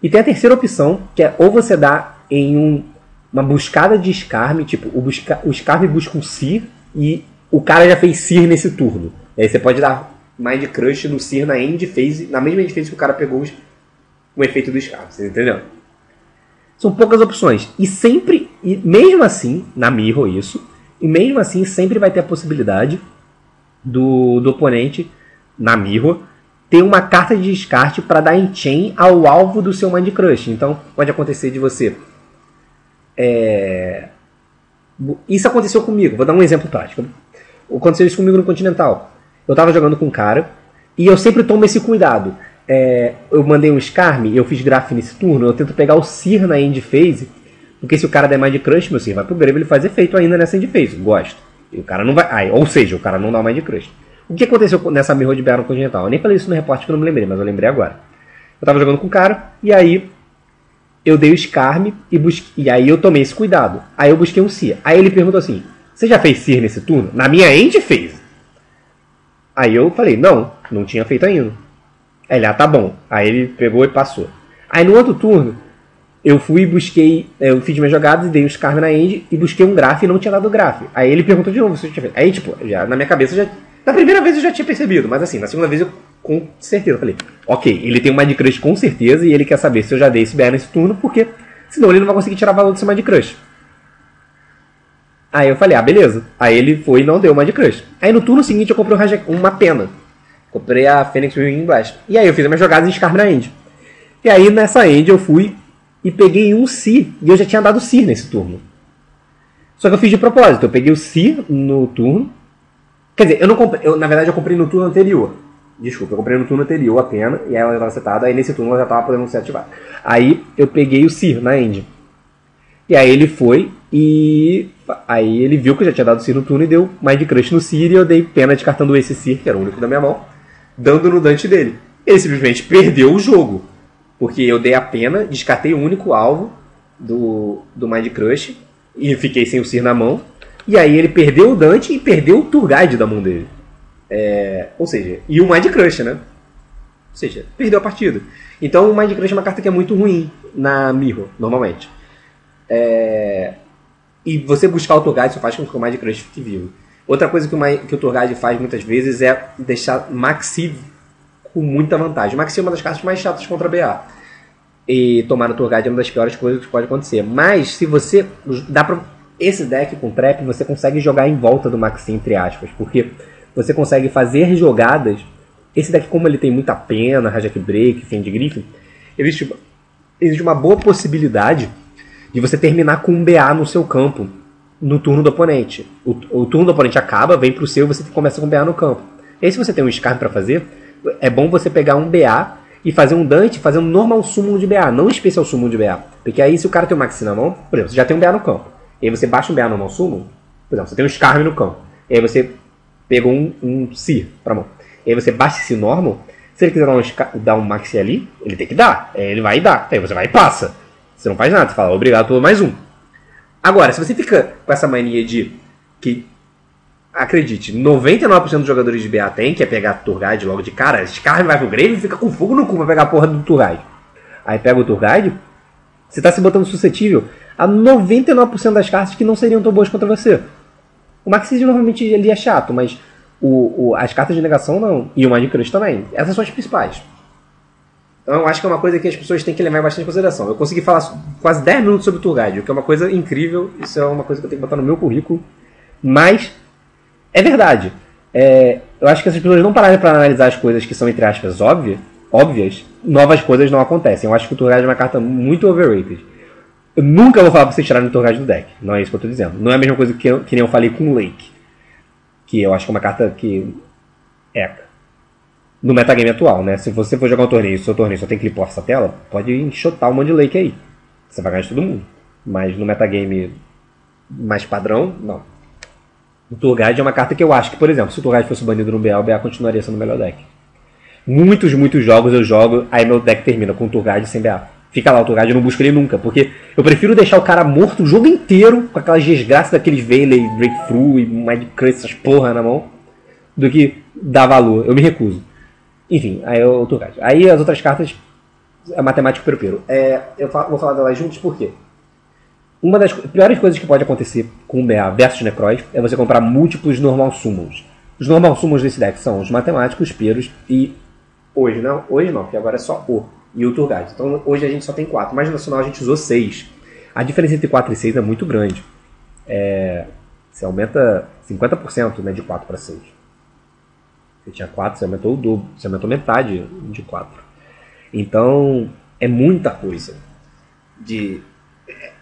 E tem a terceira opção, que é ou você dá em um, uma buscada de Scarm, tipo, o, busca, o Scarm busca um Cir e o cara já fez Cir nesse turno. E aí você pode dar Mindcrush no Cir na end phase, na mesma end phase que o cara pegou os o efeito do Scarm, vocês entenderam? São poucas opções. E sempre, e mesmo assim, na Mirror isso, e mesmo assim sempre vai ter a possibilidade do, do oponente, na Mirror, ter uma carta de descarte para dar em chain ao alvo do seu Mindcrush. Então, pode acontecer de você... É... Isso aconteceu comigo, vou dar um exemplo prático. Aconteceu isso comigo no Continental. Eu tava jogando com um cara, e eu sempre tomo esse cuidado. É, eu mandei um Scarm, eu fiz Graf nesse turno, eu tento pegar o Cir na end phase, porque se o cara der Mindcrush, meu Cir vai pro grave, ele faz efeito ainda nessa end phase. Gosto. E o cara não vai. Ai, ou seja, o cara não dá o Mindcrush. O que aconteceu nessa mirror de B A no Continental? Eu nem falei isso no repórter que eu não me lembrei, mas eu lembrei agora. Eu tava jogando com o cara, e aí eu dei o Scarm e, busquei, e aí eu tomei esse cuidado. Aí eu busquei um Seer. Aí ele perguntou assim, você já fez Seer nesse turno? Na minha end fez. Aí eu falei, não, não tinha feito ainda. Aí ele, ah, tá bom. Aí ele pegou e passou. Aí no outro turno, eu fui e busquei, eu fiz minhas jogadas e dei o Scarm na end e busquei um Graf e não tinha dado o Graf. Aí ele perguntou de novo se eu tinha feito. Aí tipo, já, na minha cabeça, já, na primeira vez eu já tinha percebido, mas assim, na segunda vez eu com certeza falei, ok, ele tem um Mindcrush com certeza e ele quer saber se eu já dei esse B R nesse turno, porque senão ele não vai conseguir tirar valor desse Mindcrush. Aí eu falei, ah, beleza. Aí ele foi e não deu o Mindcrush. Aí no turno seguinte eu comprei uma Pena. Comprei a Phoenix Wing Blast. E aí eu fiz as minhas jogadas em Scarm na end. E aí nessa end eu fui e peguei um Si, e eu já tinha dado Si nesse turno. Só que eu fiz de propósito, eu peguei o Si no turno. Quer dizer, eu não comprei, eu, na verdade eu comprei no turno anterior. Desculpa, eu comprei no turno anterior a Pena, e aí ela estava setada, aí nesse turno ela já estava podendo se ativar. Aí eu peguei o Cir na end. E aí ele foi, e aí ele viu que eu já tinha dado o Cir no turno e deu Mindcrush no Cir, e eu dei Pena descartando esse Cir, que era o único da minha mão, dando no Dante dele. Ele simplesmente perdeu o jogo, porque eu dei a Pena, descartei o único alvo do, do Mindcrush, e fiquei sem o Cir na mão, e aí ele perdeu o Dante e perdeu o Tour Guide da mão dele. É, ou seja, e o Mindcrush, né? Ou seja, perdeu a partida. Então o Mindcrush é uma carta que é muito ruim na Mirror, normalmente. É, e você buscar o Tour Guide só faz com que o Mindcrush fique vivo. Outra coisa que o, que o Tour Guide faz muitas vezes é deixar Maxi com muita vantagem. Maxi é uma das cartas mais chatas contra a B A. E tomar o Tour Guide é uma das piores coisas que pode acontecer. Mas se você... dá pra, esse deck com Trap você consegue jogar em volta do Maxi, entre aspas. Porque... você consegue fazer jogadas. Esse daqui, como ele tem muita Pena, Hijack, Break, Fiend Griffin, existe, existe uma boa possibilidade de você terminar com um B A no seu campo, no turno do oponente. O, o turno do oponente acaba, vem para o seu e você começa com um B A no campo. E aí, se você tem um Scarm para fazer, é bom você pegar um B A e fazer um Dante, fazer um normal summon de B A, não um especial summon de B A. Porque aí, se o cara tem um Maxi na mão, por exemplo, você já tem um B A no campo. E aí você baixa um B A normal summon, por exemplo, você tem um Scarm no campo. E aí você... pegou um, um Si pra mão. E aí você baixa esse normal. Se ele quiser dar um, dar um Maxi ali, ele tem que dar. Ele vai e dá. Aí você vai e passa. Você não faz nada. Você fala, obrigado por mais um. Agora, se você fica com essa mania de... que, acredite, noventa e nove por cento dos jogadores de B A tem, que é pegar Tour Guide logo de cara. Scarm vai pro Grave e fica com fogo no cu pra pegar a porra do Tour Guide. Aí pega o Tour Guide. Você tá se botando suscetível a noventa e nove por cento das cartas que não seriam tão boas contra você. O Maxis normalmente ele é chato, mas o, o, as cartas de negação não. E o Mindcrush também. Essas são as principais. Então eu acho que é uma coisa que as pessoas têm que levar bastante em consideração. Eu consegui falar quase dez minutos sobre o Tour Guide, o que é uma coisa incrível. Isso é uma coisa que eu tenho que botar no meu currículo. Mas é verdade. É, eu acho que essas pessoas não pararem para analisar as coisas que são, entre aspas, óbvias, óbvias, novas coisas não acontecem. Eu acho que o Tour Guide é uma carta muito overrated. Eu nunca vou falar pra vocês tirarem o Tour Guide do deck. Não é isso que eu tô dizendo. Não é a mesma coisa que, eu, que nem eu falei com o Lake. Que eu acho que é uma carta que... é. No metagame atual, né? Se você for jogar um torneio e seu torneio só tem Clipoff essa tela, pode enxotar um monte de Lake aí. Você vai ganhar de todo mundo. Mas no metagame mais padrão, não. O Tour Guide é uma carta que eu acho que, por exemplo, se o Tour Guide fosse banido no B A, o B A continuaria sendo o melhor deck. Muitos, muitos jogos eu jogo, aí meu deck termina com o Tour Guide sem B A. Fica lá o Tour Guide, eu não busco ele nunca, porque eu prefiro deixar o cara morto o jogo inteiro, com aquelas desgraças daqueles Veiler e Breakthrough e Mindcrush, essas porra na mão, do que dar valor. Eu me recuso. Enfim, aí é o Tour Guide. Aí as outras cartas, a Matemático Pero Pero. É, eu falo, vou falar delas juntos, por quê? Uma das piores coisas que pode acontecer com o B A versus Necrois é você comprar múltiplos normal summons. Os normal summons desse deck são os Matemáticos, os Peros e... hoje não, hoje não, porque agora é só o... e o Tour Guide. Então hoje a gente só tem quatro, mas no Nacional a gente usou seis. A diferença entre quatro e seis é muito grande. É, você aumenta cinquenta por cento, né, de quatro para seis. Você tinha quatro, você aumentou o dobro, você aumentou metade de quatro. Então é muita coisa de,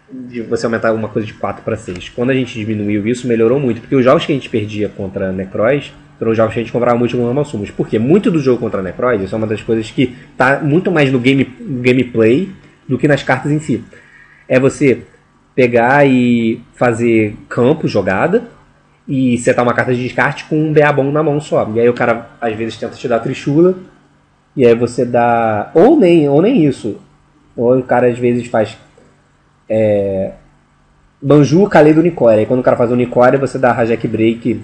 de você aumentar alguma coisa de quatro para seis. Quando a gente diminuiu isso, melhorou muito, porque os jogos que a gente perdia contra Necrois os jogos que a gente comprava múltiplo normal summons. Porque muito do jogo contra Necrois, isso é uma das coisas que está muito mais no game, gameplay do que nas cartas em si. É você pegar e fazer campo, jogada, e setar uma carta de descarte com um B A bom na mão só. E aí o cara às vezes tenta te dar Trichula, e aí você dá... ou nem, ou nem isso. Ou o cara às vezes faz é, Banju, Kale do Unicore. Aí quando o cara faz o Unicore, você dá Hijack Break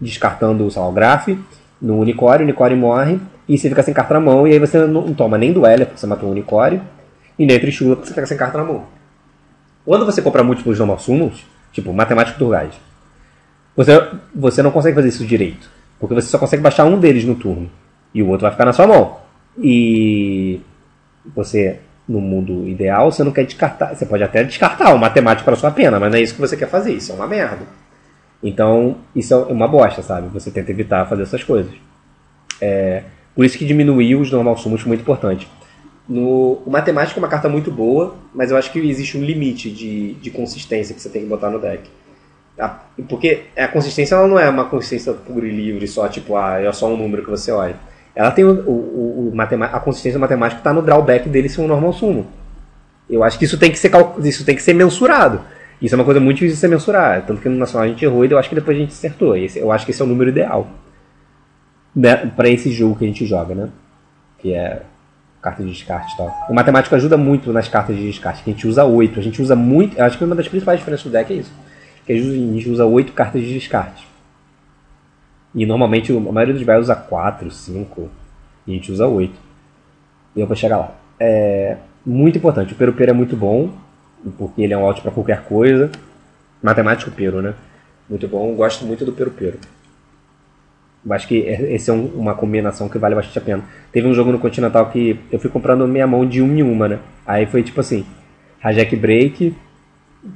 descartando, sei lá, o Graf no Unicore, o Unicore morre e você fica sem carta na mão, e aí você não toma nem duelo porque você matou o Unicore, e nem Trichula porque você fica sem carta na mão. Quando você compra múltiplos normal summons, tipo Matemático Tour Guide, você, você não consegue fazer isso direito, porque você só consegue baixar um deles no turno e o outro vai ficar na sua mão. E você, no mundo ideal, você não quer descartar. Você pode até descartar o Matemático para sua pena, mas não é isso que você quer fazer, isso é uma merda. Então, isso é uma bosta, sabe? Você tenta evitar fazer essas coisas. É, por isso que diminuiu os normal summons, foi muito importante. No, o Matemático é uma carta muito boa, mas eu acho que existe um limite de, de consistência que você tem que botar no deck. A, porque a consistência ela não é uma consistência pura e livre, só tipo, ah, é só um número que você olha. Ela tem o, o, o, a consistência matemática está no drawback dele ser um normal sumo. Eu acho que isso tem que ser, isso tem que ser mensurado. Isso é uma coisa muito difícil de se mensurar. Tanto que no Nacional a gente errou e eu acho que depois a gente acertou. Esse, eu acho que esse é o número ideal, né, para esse jogo que a gente joga, né? Que é carta de descarte e tal. O Matemático ajuda muito nas cartas de descarte, que a gente usa oito. A gente usa muito. Eu acho que uma das principais diferenças do deck é isso. Que a gente usa oito cartas de descarte. E normalmente a maioria dos decks usa quatro, cinco. E a gente usa oito. E eu vou chegar lá. É muito importante. O Pero Pero é muito bom, porque ele é um out para qualquer coisa. Matemático Pero, né? Muito bom. Gosto muito do Pero Pero. Acho que essa é um, uma combinação que vale bastante a pena. Teve um jogo no Continental que eu fui comprando minha mão de uma em uma, né? Aí foi tipo assim, Hijack Break,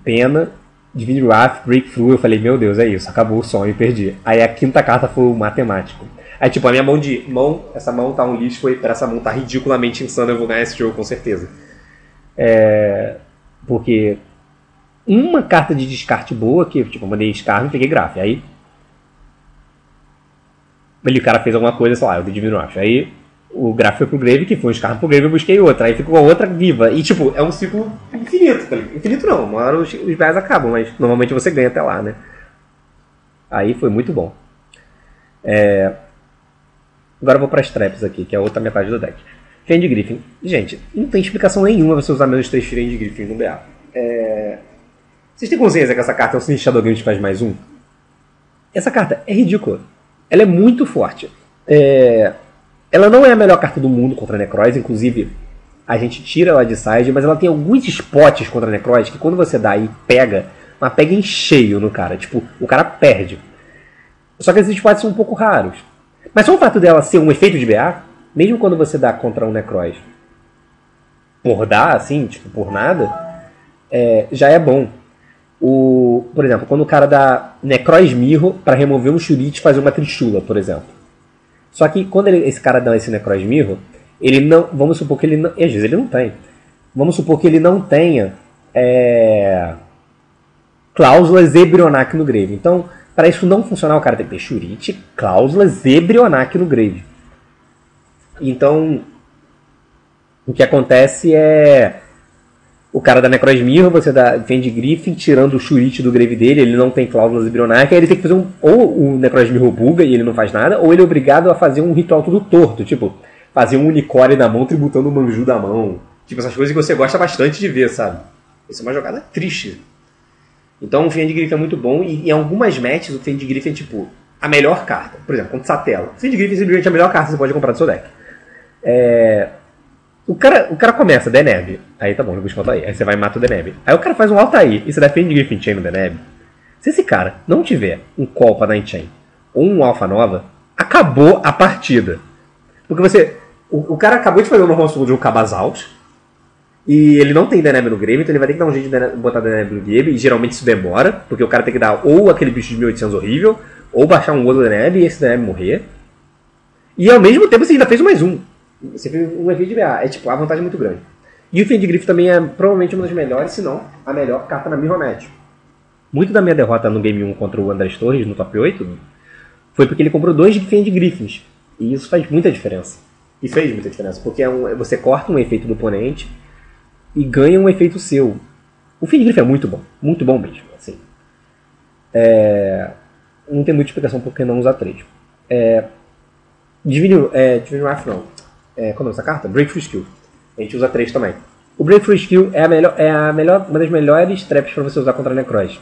Pena, Divine Wrath, Breakthrough. Eu falei, meu Deus, é isso, acabou o sonho, perdi. Aí a quinta carta foi o Matemático. Aí tipo, a minha mão de mão, essa mão tá um lixo, foi pra essa mão tá ridiculamente insana, eu vou ganhar esse jogo com certeza. É... Porque uma carta de descarte boa, que tipo, eu mandei Scarm e peguei Grafo, aí... Ele, o cara fez alguma coisa, sei lá, eu diminuí. Aí o Grafo foi pro Grave, que foi um Scarm pro Grave, eu busquei outra. Aí ficou a outra viva. E tipo, é um ciclo infinito. Infinito não, uma hora os viés acabam, mas normalmente você ganha até lá, né? Aí foi muito bom. É... Agora eu vou para as traps aqui, que é a outra metade do deck. Fiend Griffin. Gente, não tem explicação nenhuma você usar menos três Fiend Griffin no B A. É... Vocês têm consciência que essa carta é um Sinistro Shadow Game que faz mais um? Essa carta é ridícula. Ela é muito forte. É... Ela não é a melhor carta do mundo contra a Necrois. Inclusive, a gente tira ela de side, mas ela tem alguns spots contra a Necrois que quando você dá e pega, ela pega em cheio no cara. Tipo, o cara perde. Só que esses spots são um pouco raros. Mas só o fato dela ser um efeito de B A, mesmo quando você dá contra um Necrois por dar, assim, tipo, por nada, é... já é bom. O, por exemplo, quando o cara dá Necrois Mirror para remover um Shurite e fazer uma Trichula, por exemplo. Só que quando ele, esse cara dá esse Necrois Mirror, ele não, vamos supor que ele não, às vezes ele não tem. Vamos supor que ele não tenha é, cláusulas e Bironac no grave. Então, para isso não funcionar, o cara tem que ter Shurite, cláusulas e Bironac no grave. Então, o que acontece é... O cara da Necrois Mirror, você dá Fiend Griffin, tirando o Shurite do grave dele, ele não tem cláusulas de Bironac, aí ele tem que fazer um... Ou o Necrois Mirror buga e ele não faz nada, ou ele é obrigado a fazer um ritual todo torto, tipo, fazer um Unicore na mão tributando o Manju da mão. Tipo, essas coisas que você gosta bastante de ver, sabe? Isso é uma jogada triste. Então o Fiend Griffin é muito bom, e em algumas matches o Fiend Griffin é, tipo, a melhor carta. Por exemplo, contra Satela. O Fiend Griffin é simplesmente a melhor carta que você pode comprar do seu deck. É... O cara, o cara começa, Deneb. Aí tá bom, eu busco o Altair. Aí você vai e mata o Deneb. Aí o cara faz um Altair e você dá Fiend Griffin Chain no Deneb. Se esse cara não tiver um Call pra Nine Chain ou um Alpha Nova, acabou a partida. Porque você... O, o cara acabou de fazer o normal sumo de um Cabazalt e ele não tem Deneb no grave, então ele vai ter que dar um jeito de Deneb, botar Deneb no grave, e geralmente isso demora, porque o cara tem que dar ou aquele bicho de mil e oitocentos horrível, ou baixar um outro Deneb e esse Deneb morrer. E ao mesmo tempo você ainda fez mais um. Você fez um efeito de B A, é tipo, a vantagem é muito grande. E o Fiend Griffin também é provavelmente uma das melhores, se não a melhor carta na Mirror Match. Muito da minha derrota no Game um contra o Andrés Torres, no top oito, foi porque ele comprou dois Fiend Griffins. E isso faz muita diferença. E fez muita diferença, porque é um, você corta um efeito do oponente e ganha um efeito seu. O Fiend Griffin é muito bom, muito bom mesmo. Assim. É... Não tem muita explicação por que não usar três. É... Divine Wrath não. É, como é essa carta? Breakthrough Skill. A gente usa três também. O Breakthrough Skill é, a melhor, é a melhor, uma das melhores traps para você usar contra Necrois.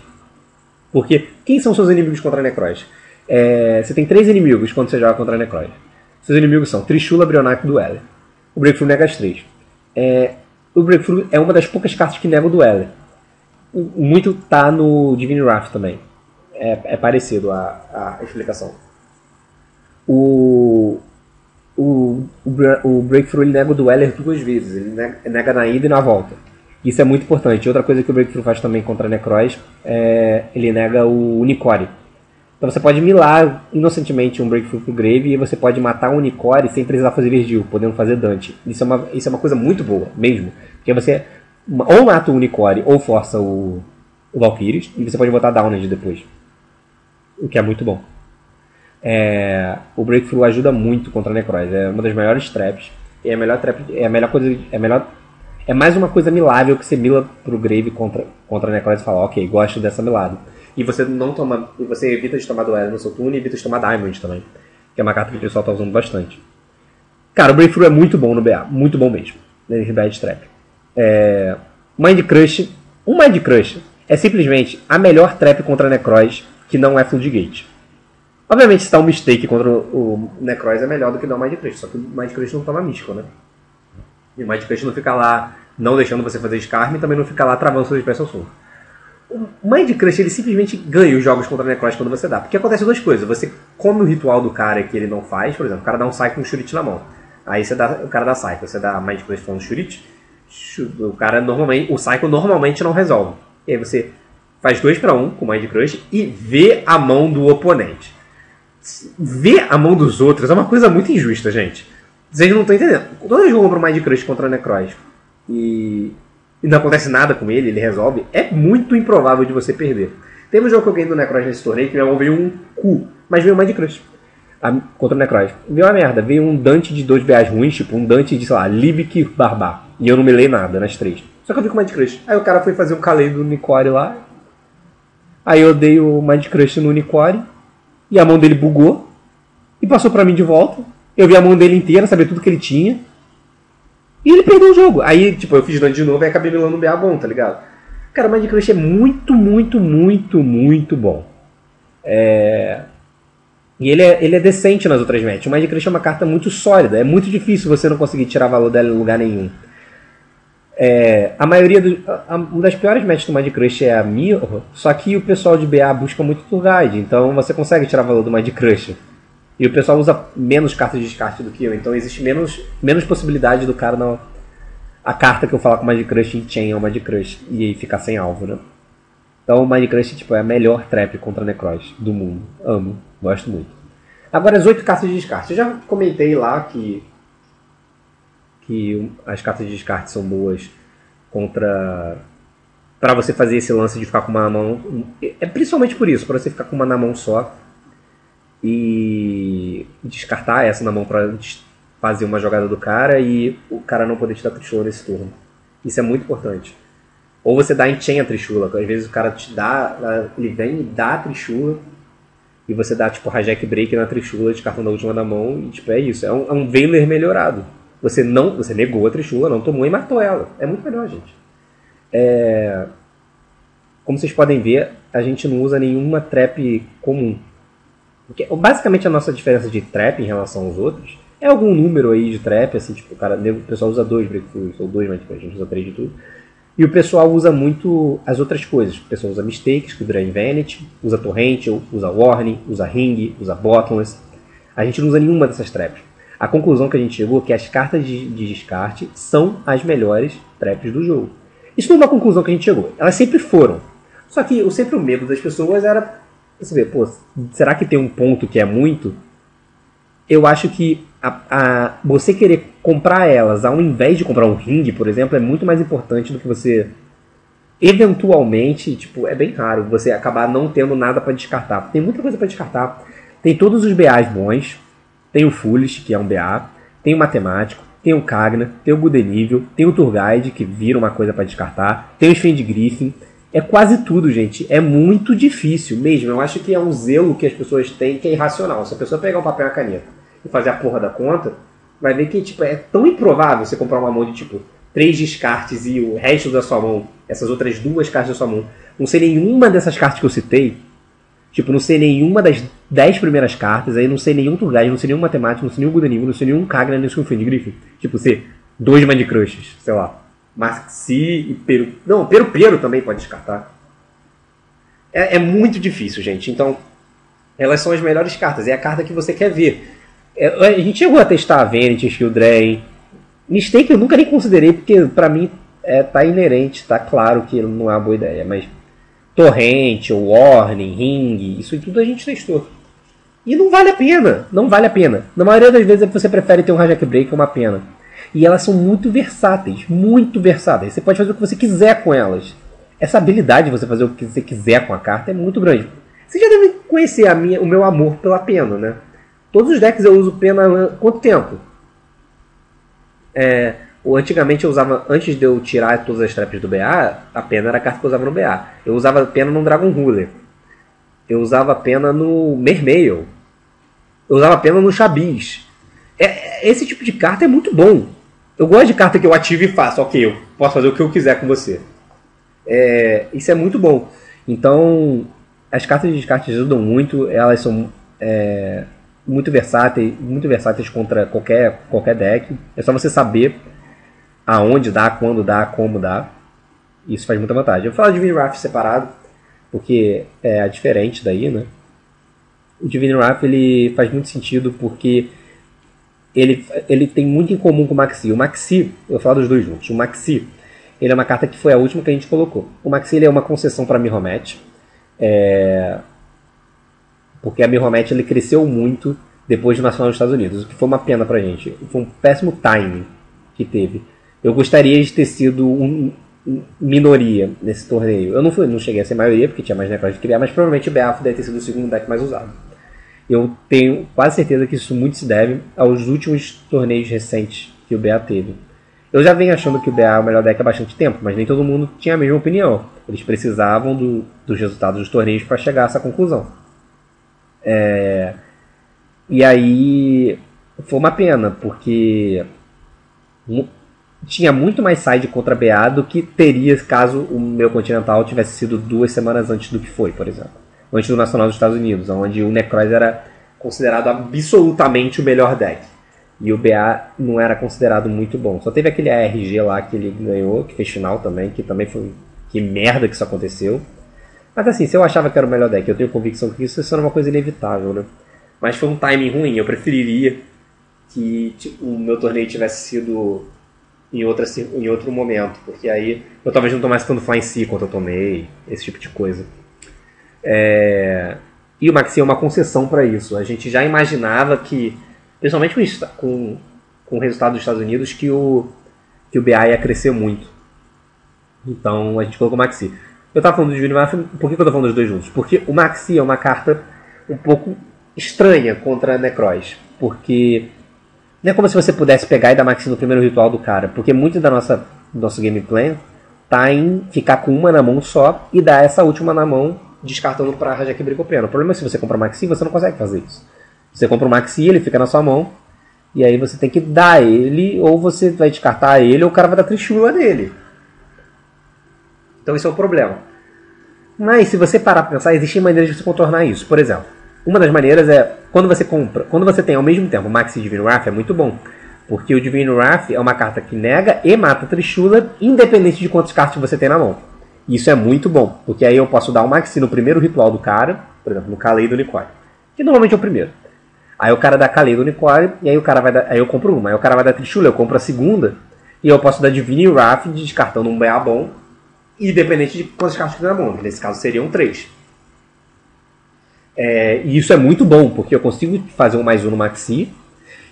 Porque quem são seus inimigos contra Necrois? É, você tem três inimigos quando você joga contra Necrois. Seus inimigos são Trichula, Bironac e Veiler. O Breakthrough nega as três. É, o Breakthrough é uma das poucas cartas que nega o Veiler. Muito tá no Divine Wrath também. É, é parecido a, a explicação. O, o, o Breakthrough ele nega o Veiler duas vezes. Ele nega, nega na ida e na volta. Isso é muito importante. Outra coisa que o Breakthrough faz também contra Necrois é ele nega o Unicore. Então você pode milar inocentemente um Breakthrough pro Grave e você pode matar um Unicore sem precisar fazer Virgil, podendo fazer Dante. Isso é uma, isso é uma coisa muito boa mesmo. Porque você ou mata o Unicore ou força o, o Valkyries e você pode botar Downed depois. O que é muito bom. É, o Breakthrough ajuda muito contra Necrois. É uma das maiores traps. E é a melhor trap, é a melhor coisa. É, a melhor, é mais uma coisa milável que você mila pro Grave contra, contra Necrois e fala, ok, gosto dessa milada. E você não toma. Você evita de tomar duelo no seu turno e evita de tomar Diamond também. Que é uma carta que o pessoal tá usando bastante. Cara, o Breakthrough é muito bom no B A, muito bom mesmo. Nesse B A de trap. É, Mindcrush. O Mindcrush é simplesmente a melhor trap contra Necrois que não é Floodgate. Obviamente se dá um Mistake contra o, o Necrois é melhor do que dar um Mindcrush, só que o Mindcrush não toma místico, né? E o Mindcrush não fica lá não deixando você fazer Scarm e também não fica lá travando suas peças ao sul. O Mindcrush ele simplesmente ganha os jogos contra Necrois quando você dá. Porque acontece duas coisas. Você come o ritual do cara que ele não faz. Por exemplo, o cara dá um Psyche com um Shurit na mão. Aí você dá, o cara dá Psyche. Você dá Mindcrush falando Shurit. O cara normalmente, o Psyche normalmente não resolve. E aí você faz dois para um com o Mindcrush e vê a mão do oponente. Ver a mão dos outros é uma coisa muito injusta, gente. Vocês não estão entendendo. Toda vez que eu compro o Mindcrush contra Necrois e... e não acontece nada com ele, ele resolve, é muito improvável de você perder. Teve um jogo que eu ganhei do Necrois nesse torneio que minha mão veio um cu, mas veio um Mindcrush a... contra o Necrois. Veio uma merda, veio um Dante de dois B As ruins, tipo um Dante de, sei lá, Libic Barbá. E eu não melei nada nas três. Só que eu vi com o Mindcrush. Aí o cara foi fazer um Kalei do Unicore lá. Aí eu dei o Mindcrush no Unicore. E a mão dele bugou. E passou pra mim de volta. Eu vi a mão dele inteira, sabia tudo que ele tinha. E ele perdeu o jogo. Aí, tipo, eu fiz dano de novo e acabei melando um B A bom, tá ligado? Cara, o Mindcrush é muito, muito, muito, muito bom. É... E ele é, ele é decente nas outras matches. O Mindcrush é uma carta muito sólida. É muito difícil você não conseguir tirar valor dela em lugar nenhum. É, a maioria do, a, a, uma das piores matches do Mindcrush é a Mirror, só que o pessoal de B A busca muito Tour Guide, então você consegue tirar valor do Mindcrush. E o pessoal usa menos cartas de descarte do que eu, então existe menos, menos possibilidade do cara não. A carta que eu falar com o Mindcrush em chain é o Mindcrush e aí ficar sem alvo, né? Então o Mindcrush tipo, é a melhor trap contra Necrois do mundo. Amo, gosto muito. Agora as oito cartas de descarte. Eu já comentei lá que. que as cartas de descarte são boas contra para você fazer esse lance de ficar com uma mão, é principalmente por isso, para você ficar com uma na mão só e descartar essa na mão para fazer uma jogada do cara e o cara não poder te dar Trichula nesse turno. Isso é muito importante. Ou você dá em chain a Trichula, às vezes o cara te dá, ele vem e dá a Trichula e você dá tipo Hijack break na Trichula, descartando a última da mão e tipo é isso, é um, é um Veiler melhorado. Você, não, você negou a Trichula, não tomou e matou ela. É muito melhor, gente. É... Como vocês podem ver, a gente não usa nenhuma trap comum. Porque, basicamente, a nossa diferença de trap em relação aos outros é algum número aí de trap. Assim, tipo, o, cara, o pessoal usa dois Breakthroughs, ou dois, mas a gente usa três de tudo. E o pessoal usa muito as outras coisas. O pessoal usa Mistakes, que vira Invanity, usa Torrent, usa Warning, usa Ring, usa Bottomless. A gente não usa nenhuma dessas traps. A conclusão que a gente chegou é que as cartas de, de descarte são as melhores traps do jogo. Isso não é uma conclusão que a gente chegou. Elas sempre foram. Só que eu sempre o medo das pessoas era... Você vê, pô, será que tem um ponto que é muito? Eu acho que a, a, você querer comprar elas ao invés de comprar um ring, por exemplo, é muito mais importante do que você... Eventualmente, tipo, é bem raro você acabar não tendo nada para descartar. Tem muita coisa para descartar. Tem todos os B As bons... Tem o Foolish, que é um B A, tem o Matemático, tem o Cagna, tem o Gudenível, tem o Tour Guide, que vira uma coisa para descartar, tem o Fiend Griffin. É quase tudo, gente. É muito difícil mesmo. Eu acho que é um zelo que as pessoas têm que é irracional. Se a pessoa pegar um papel e uma caneta e fazer a porra da conta, vai ver que tipo, é tão improvável você comprar uma mão de tipo três descartes e o resto da sua mão, essas outras duas cartas da sua mão, não ser nenhuma dessas cartas que eu citei, tipo, não ser nenhuma das dez primeiras cartas, aí não ser nenhum Tour Guide, não ser nenhum Matemático, não ser nenhum Gudenível, não ser nenhum Cagna, não ser nenhum Fiend Griffin. Tipo, ser dois Mindcrush, sei lá, Maxis e Pero. Não, Pero Pero também pode descartar. É, é muito difícil, gente. Então, elas são as melhores cartas. É a carta que você quer ver. É, a gente chegou a testar a Vanity, Skill Drain. Mistake eu nunca nem considerei, porque pra mim é, tá inerente, tá claro que não é uma boa ideia, mas... Torrente, Warning, Ring, isso tudo a gente testou. E não vale a pena, não vale a pena. Na maioria das vezes você prefere ter um Hijack Break ou uma Pena. E elas são muito versáteis, muito versáteis. Você pode fazer o que você quiser com elas. Essa habilidade de você fazer o que você quiser com a carta é muito grande. Você já deve conhecer a minha, o meu amor pela Pena, né? Todos os decks eu uso Pena há quanto tempo? É, antigamente eu usava, antes de eu tirar todas as traps do B A, a Pena era a carta que eu usava no B A. Eu usava a Pena no Dragon Ruler. Eu usava a Pena no Mermail. Eu usava a Pena no Xabis. É, esse tipo de carta é muito bom. Eu gosto de carta que eu ativo e faço. Ok, eu posso fazer o que eu quiser com você. É, isso é muito bom. Então, as cartas de descarte ajudam muito. Elas são... É, muito versáteis, muito versáteis contra qualquer, qualquer deck. É só você saber aonde dá, quando dá, como dá. Isso faz muita vantagem. Eu vou falar de Divine Wrath separado, porque é diferente daí, né? O Divine Wrath, ele faz muito sentido porque ele, ele tem muito em comum com o Maxi. O Maxi, eu vou falar dos dois juntos. O Maxi, ele é uma carta que foi a última que a gente colocou. O Maxi, ele é uma concessão para Mirror Match. É... Porque a Mirror Match, ele cresceu muito depois do Nacional dos Estados Unidos. O que foi uma pena pra gente. Foi um péssimo timing que teve. Eu gostaria de ter sido um, um minoria nesse torneio. Eu não, fui, não cheguei a ser maioria, porque tinha mais Necrois de criar. Mas provavelmente o B A F deve ter sido o segundo deck mais usado. Eu tenho quase certeza que isso muito se deve aos últimos torneios recentes que o B A teve. Eu já venho achando que o B A é o melhor deck há bastante tempo, mas nem todo mundo tinha a mesma opinião. Eles precisavam do, dos resultados dos torneios para chegar a essa conclusão. É, e aí foi uma pena, porque tinha muito mais side contra B A do que teria caso o meu Continental tivesse sido duas semanas antes do que foi, por exemplo. Antes do Nacional dos Estados Unidos, onde o Necrois era considerado absolutamente o melhor deck. E o B A não era considerado muito bom. Só teve aquele A R G lá que ele ganhou, que fez final também, que também foi... Que merda que isso aconteceu. Mas assim, se eu achava que era o melhor deck, eu tenho convicção que isso era uma coisa inevitável, né? Mas foi um timing ruim, eu preferiria que tipo, o meu torneio tivesse sido em, outra, em outro momento, porque aí eu talvez não tomasse tanto fly em si quanto eu tomei, esse tipo de coisa. É... E o Maxi é uma concessão para isso. A gente já imaginava que, principalmente com, com, com o resultado dos Estados Unidos, que o, que o B A ia crescer muito. Então a gente colocou o Maxi. Eu tava falando do Divine Wrath, por que eu tô falando dos dois juntos? Porque o Maxi é uma carta um pouco estranha contra Necrois. Porque não é como se você pudesse pegar e dar Maxi no primeiro ritual do cara. Porque muito da nossa, do nosso game plan tá em ficar com uma na mão só e dar essa última na mão descartando pra Hijack Break ou Pena. O problema é que se você compra o Maxi, você não consegue fazer isso. Você compra o Maxi, ele fica na sua mão e aí você tem que dar ele, ou você vai descartar ele, ou o cara vai dar Trichula nele. Então esse é o problema. Mas se você parar para pensar, existem maneiras de você contornar isso. Por exemplo, uma das maneiras é quando você compra, quando você tem ao mesmo tempo o Maxi Divine Wrath é muito bom, porque o Divine Wrath é uma carta que nega e mata Trichula, independente de quantos cartas você tem na mão. Isso é muito bom, porque aí eu posso dar o Maxi no primeiro ritual do cara, por exemplo, no Kalei do Unicore, que normalmente é o primeiro. Aí o cara dá Kalei do Unicore e aí o cara vai dar, aí eu compro uma, aí o cara vai dar Trichula, eu compro a segunda e eu posso dar Divine Wrath descartando um B A bom. Independente de quantas cartas que tem na mão. Nesse caso seriam três. É, e isso é muito bom, porque eu consigo fazer um mais um no Maxi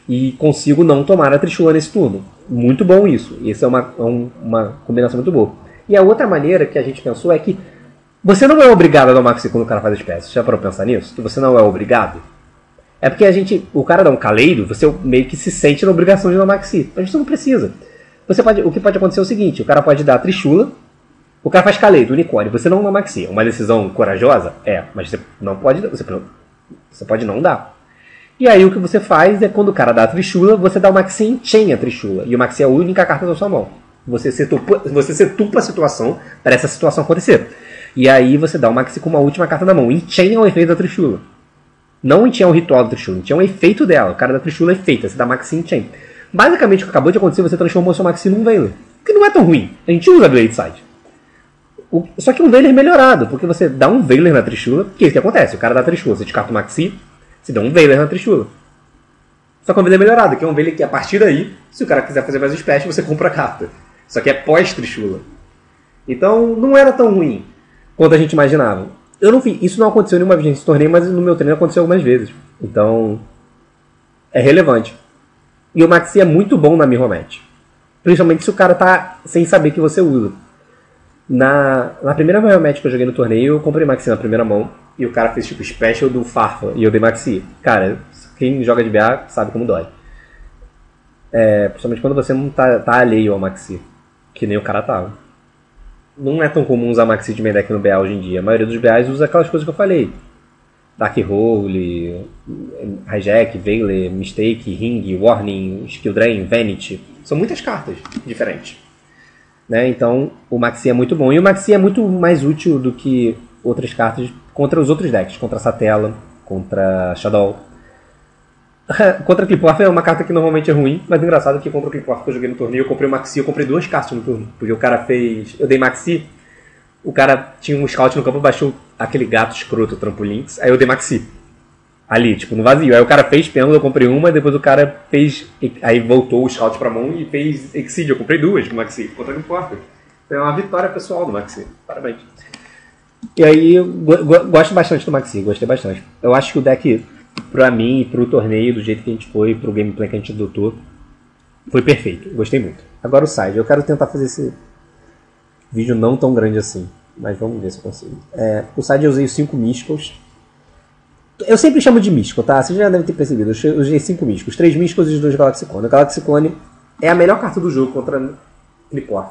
e consigo não tomar a Trichula nesse turno. Muito bom isso. Isso é uma, um, uma combinação muito boa. E a outra maneira que a gente pensou é que você não é obrigado a dar o Maxi quando o cara faz as peças. Já parou pra pensar nisso? Que você não é obrigado? É porque a gente, o cara dá um caleiro, você meio que se sente na obrigação de dar o Maxi. Mas você não precisa. Você pode, o que pode acontecer é o seguinte, o cara pode dar a Trichula, o cara faz Kalei do Unicore, você não dá Maxi. Uma decisão corajosa? É, mas você não pode, você, você pode não dar. E aí o que você faz é, quando o cara dá a Trichula, você dá o Maxi em chain a Trichula. E o Maxi é a única carta da sua mão. Você setupa, você setupa a situação para essa situação acontecer. E aí você dá o Maxi com uma última carta na mão. Enchain é o efeito da Trichula. Não enchain é o ritual da Trichula. Enchain é o efeito dela. O cara da Trichula é feita. Você dá Maxi enchain. Basicamente o que acabou de acontecer, você transformou seu Maxi num Veiler. Que não é tão ruim. A gente usa Blade Side. O, só que um Veiler melhorado. Porque você dá um Veiler na Trichula. Que é isso que acontece. O cara da Trichula. Você descarta o Maxi. Você dá um Veiler na Trichula. Só que é um Veiler melhorado. Que é um Veiler que a partir daí, se o cara quiser fazer mais um special, você compra a carta. Só que é pós-Trichula. Então, não era tão ruim quanto a gente imaginava. Eu não vi, isso não aconteceu nenhuma vez nesse torneio, mas no meu treino aconteceu algumas vezes. Então, é relevante. E o Maxi é muito bom na mirror match. Principalmente se o cara tá sem saber que você usa. Na, na primeira mirror match que eu joguei no torneio, eu comprei Maxi na primeira mão. E o cara fez tipo special do Farfa e eu dei Maxi. Cara, quem joga de B A sabe como dói. É, principalmente quando você não tá, tá alheio ao Maxi. Que nem o cara tava. Não é tão comum usar Maxi de main deck no B A hoje em dia. A maioria dos B As usa aquelas coisas que eu falei. Dark Hole, Hijack, Veiler, Mistake, Ring, Warning, Skill Drain, Vanity. São muitas cartas diferentes. Né? Então o Maxi é muito bom. E o Maxi é muito mais útil do que outras cartas contra os outros decks. Contra Satela, contra Shadow. Contra Clipoff é uma carta que normalmente é ruim, mas engraçado que contra o Clipoff que eu joguei no torneio, eu comprei o Maxi, eu comprei duas cartas no turno, porque o cara fez... Eu dei Maxi, o cara tinha um scout no campo, baixou aquele gato escroto, Trampolinx, aí eu dei Maxi. Ali, tipo, no vazio. Aí o cara fez Pena, eu comprei uma, depois o cara fez... Aí voltou o scout pra mão e fez Exceed, eu comprei duas com Maxi, contra o Clipoff. Então é uma vitória pessoal do Maxi, parabéns. E aí, eu gosto bastante do Maxi, gostei bastante. Eu acho que o deck... Pra mim e pro torneio, do jeito que a gente foi, pro gameplay que a gente adotou, foi perfeito, gostei muito. Agora o side, eu quero tentar fazer esse vídeo não tão grande assim, mas vamos ver se eu consigo. É, o side eu usei cinco místicos. Eu sempre chamo de místico, tá? Vocês já devem ter percebido, eu usei cinco místicos, três místicos e dois Galaxicone. O Galaxicone é a melhor carta do jogo contra Clipoff.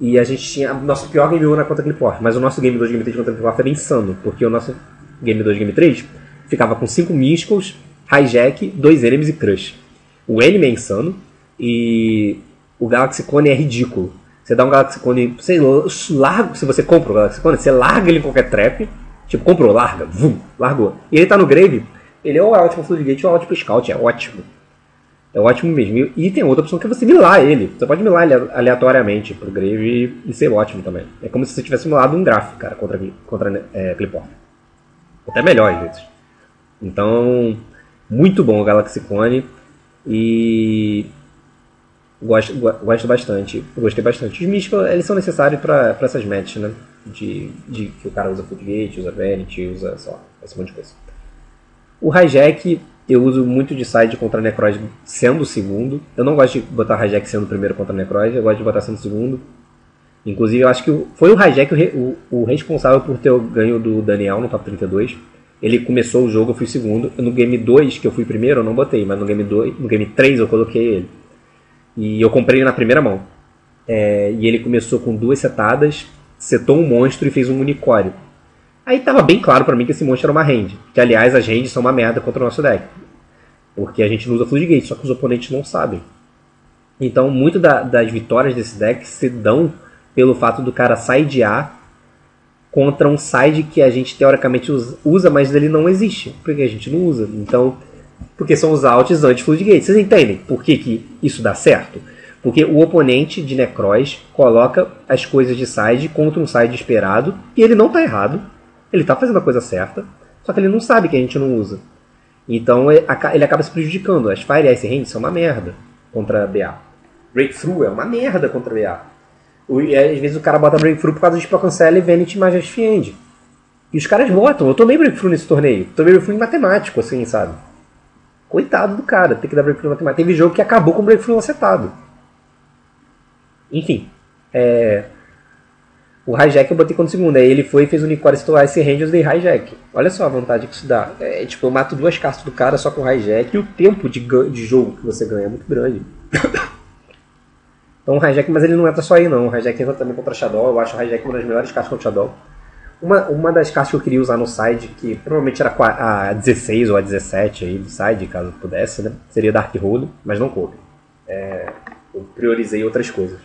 E a gente tinha o nosso pior game um na contra Clipoff, mas o nosso game dois, game três contra Clipoff era insano, porque o nosso game dois, game três... Ficava com cinco Mysticals, Hijack, dois Enemies e Crush. O Enemy é insano e o Galaxicone é ridículo. Você dá um Galaxicone, você larga, se você compra o Galaxicone, você larga ele em qualquer trap. Tipo, comprou, larga, vum, largou. E ele tá no grave, ele é ou é ótimo Floodgate ou é ótimo Scout, é ótimo. É ótimo mesmo. E tem outra opção que é você milar ele. Você pode milar ele aleatoriamente pro grave e ser ótimo também. É como se você tivesse milado um Grafo, cara, contra, contra é, Clipor. Até melhor às vezes. Então, muito bom o Galaxicone e gosto, gosto bastante, gostei bastante. Os Místicos, eles são necessários para essas matches, né? De, de que o cara usa Footgate, usa Vanity, usa só, esse monte de coisa. O Hijack, eu uso muito de side contra Necrois sendo o segundo. Eu não gosto de botar Hijack sendo o primeiro contra Necrois, eu gosto de botar sendo o segundo. Inclusive, eu acho que foi o Hijack o, o, o responsável por ter o ganho do Daniel no top trinta e dois. Ele começou o jogo, eu fui segundo. No game dois, que eu fui primeiro, eu não botei. Mas no game dois, no game três eu coloquei ele. E eu comprei ele na primeira mão. É, e ele começou com duas setadas. Setou um monstro e fez um unicórnio. Aí tava bem claro pra mim que esse monstro era uma hand. Que aliás, as hands são uma merda contra o nosso deck. Porque a gente não usa floodgate, só que os oponentes não sabem. Então, muito da, das vitórias desse deck se dão pelo fato do cara sidear contra um side que a gente teoricamente usa, mas ele não existe, porque a gente não usa. Então, porque são os outs anti-floodgate. Vocês entendem por que, que isso dá certo? Porque o oponente de Necrois coloca as coisas de side contra um side esperado, e ele não está errado, ele está fazendo a coisa certa, só que ele não sabe que a gente não usa. Então ele acaba se prejudicando. As Fire Ice Hands são uma merda contra a B A. Breakthrough é uma merda contra a B A. E às vezes o cara bota Breakthrough por causa de Pro Cancela e Vanity mais Fiend. E os caras botam. Eu tomei Breakthrough nesse torneio. Tomei Breakthrough em Matemático, assim, sabe? Coitado do cara. Tem que dar Breakthrough em Matemático. Teve jogo que acabou com Breakthrough acertado. Enfim. É... O Hijack eu botei como segundo. Aí ele foi e fez o Unicore Stolar esse Rangers de Hijack. Olha só a vantagem que isso dá. É, tipo, eu mato duas cartas do cara só com o Hijack. E o tempo de, de jogo que você ganha é muito grande. Então o Hijack, mas ele não entra só aí não, o Hijack entra também contra Shadow, eu acho o Hijack uma das melhores cartas contra Shadow. Uma, uma das cartas que eu queria usar no side, que provavelmente era a dezesseis ou a dezessete aí do side, caso pudesse, né? Seria Dark Hole, mas não coube. É, eu priorizei outras coisas.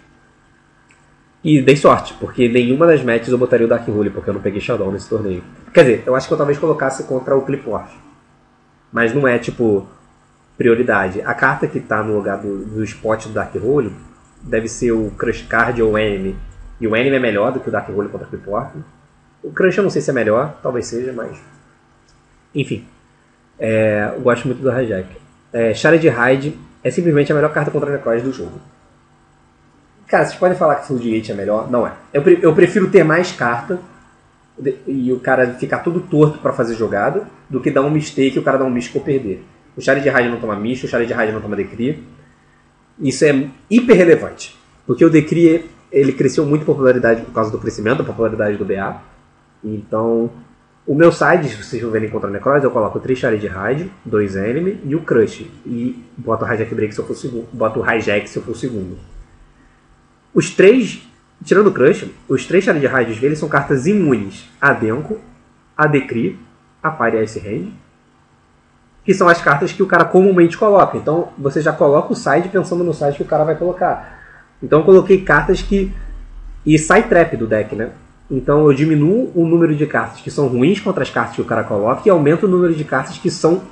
E dei sorte, porque nenhuma das matches eu botaria o Dark Hole, porque eu não peguei Shadow nesse torneio. Quer dizer, eu acho que eu talvez colocasse contra o Clipoff. Mas não é, tipo, prioridade. A carta que tá no lugar do, do spot do Dark Hole deve ser o Crush Card ou o Enemy. E o Enemy é melhor do que o Dark Hole contra o Clipoff. O Crush eu não sei se é melhor, talvez seja, mas... Enfim, é, eu gosto muito do Hijack. É, Shared Hide é simplesmente a melhor carta contra Necrois do jogo. Cara, vocês podem falar que Flood oito é melhor? Não é. Eu, pre eu prefiro ter mais carta e o cara ficar todo torto pra fazer jogada do que dar um mistake e o cara dar um místico ou perder. O Shared Hide não toma místico, o Shared Hide não toma Decree. Isso é hiper relevante. Porque o Decree, ele cresceu muito em popularidade por causa do crescimento, da popularidade do B A. Então, o meu side, se vocês verem contra Necrois, eu coloco três Shared Hide, dois Enemy e o Crush. E boto o Hijack Break se eu for segundo. Boto o Hijack se eu for segundo. Os três, tirando o Crush, os três Shared Hides deles são cartas imunes a Denko, a Decree, a Fire Ice Hand, que são as cartas que o cara comumente coloca. Então você já coloca o side pensando no side que o cara vai colocar. Então eu coloquei cartas que... E sai trap do deck, né? Então eu diminuo o número de cartas que são ruins contra as cartas que o cara coloca e aumento o número de cartas que são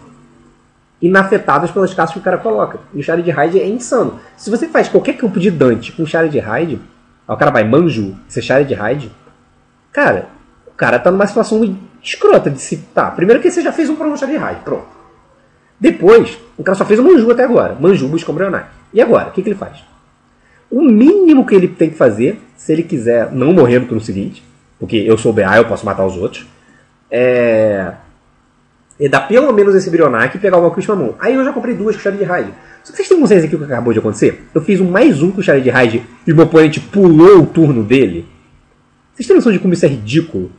inafetadas pelas cartas que o cara coloca. E o Shared Hide é insano. Se você faz qualquer campo de Dante com Shared Hide, o cara vai Manju, você Shared Hide, cara, o cara tá numa situação escrota de se... Tá, primeiro que você já fez um problema Shared Hide, pronto. Depois, o cara só fez o Manju até agora. Manju busca o Bironac. E agora, o que, que ele faz? O mínimo que ele tem que fazer, se ele quiser não morrer no turno seguinte, porque eu sou o B A, eu posso matar os outros, é... é dar pelo menos esse Bironac e pegar o Malkish na mão. Aí eu já comprei duas com o Shared Hide. Só que vocês têm consciência aqui do que acabou de acontecer? Eu fiz um mais um com o Shared Hide e o meu oponente pulou o turno dele. Vocês têm noção de como isso é ridículo?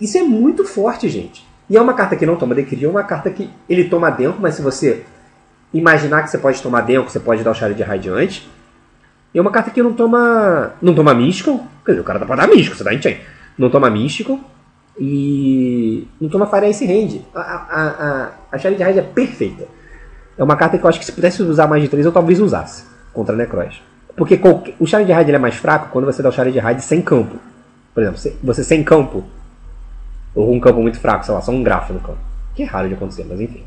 Isso é muito forte, gente. E é uma carta que não toma Decree, é uma carta que ele toma dentro, mas se você imaginar que você pode tomar dentro, você pode dar o Shared Hide antes. E é uma carta que não toma... Não toma Mystical. Quer dizer, o cara dá pra dar Mystical, você dá Enchain. Não toma Mystical. E não toma Fire Ice Hand. A, a, a, a Shared Hide é perfeita. É uma carta que eu acho que se pudesse usar mais de três, eu talvez usasse contra Necrois. Porque qualquer... o Shared Hide ele é mais fraco quando você dá o Shared Hide sem campo. Por exemplo, você sem campo, ou um campo muito fraco, sei lá, só um Grafo no campo. Que é raro de acontecer, mas enfim.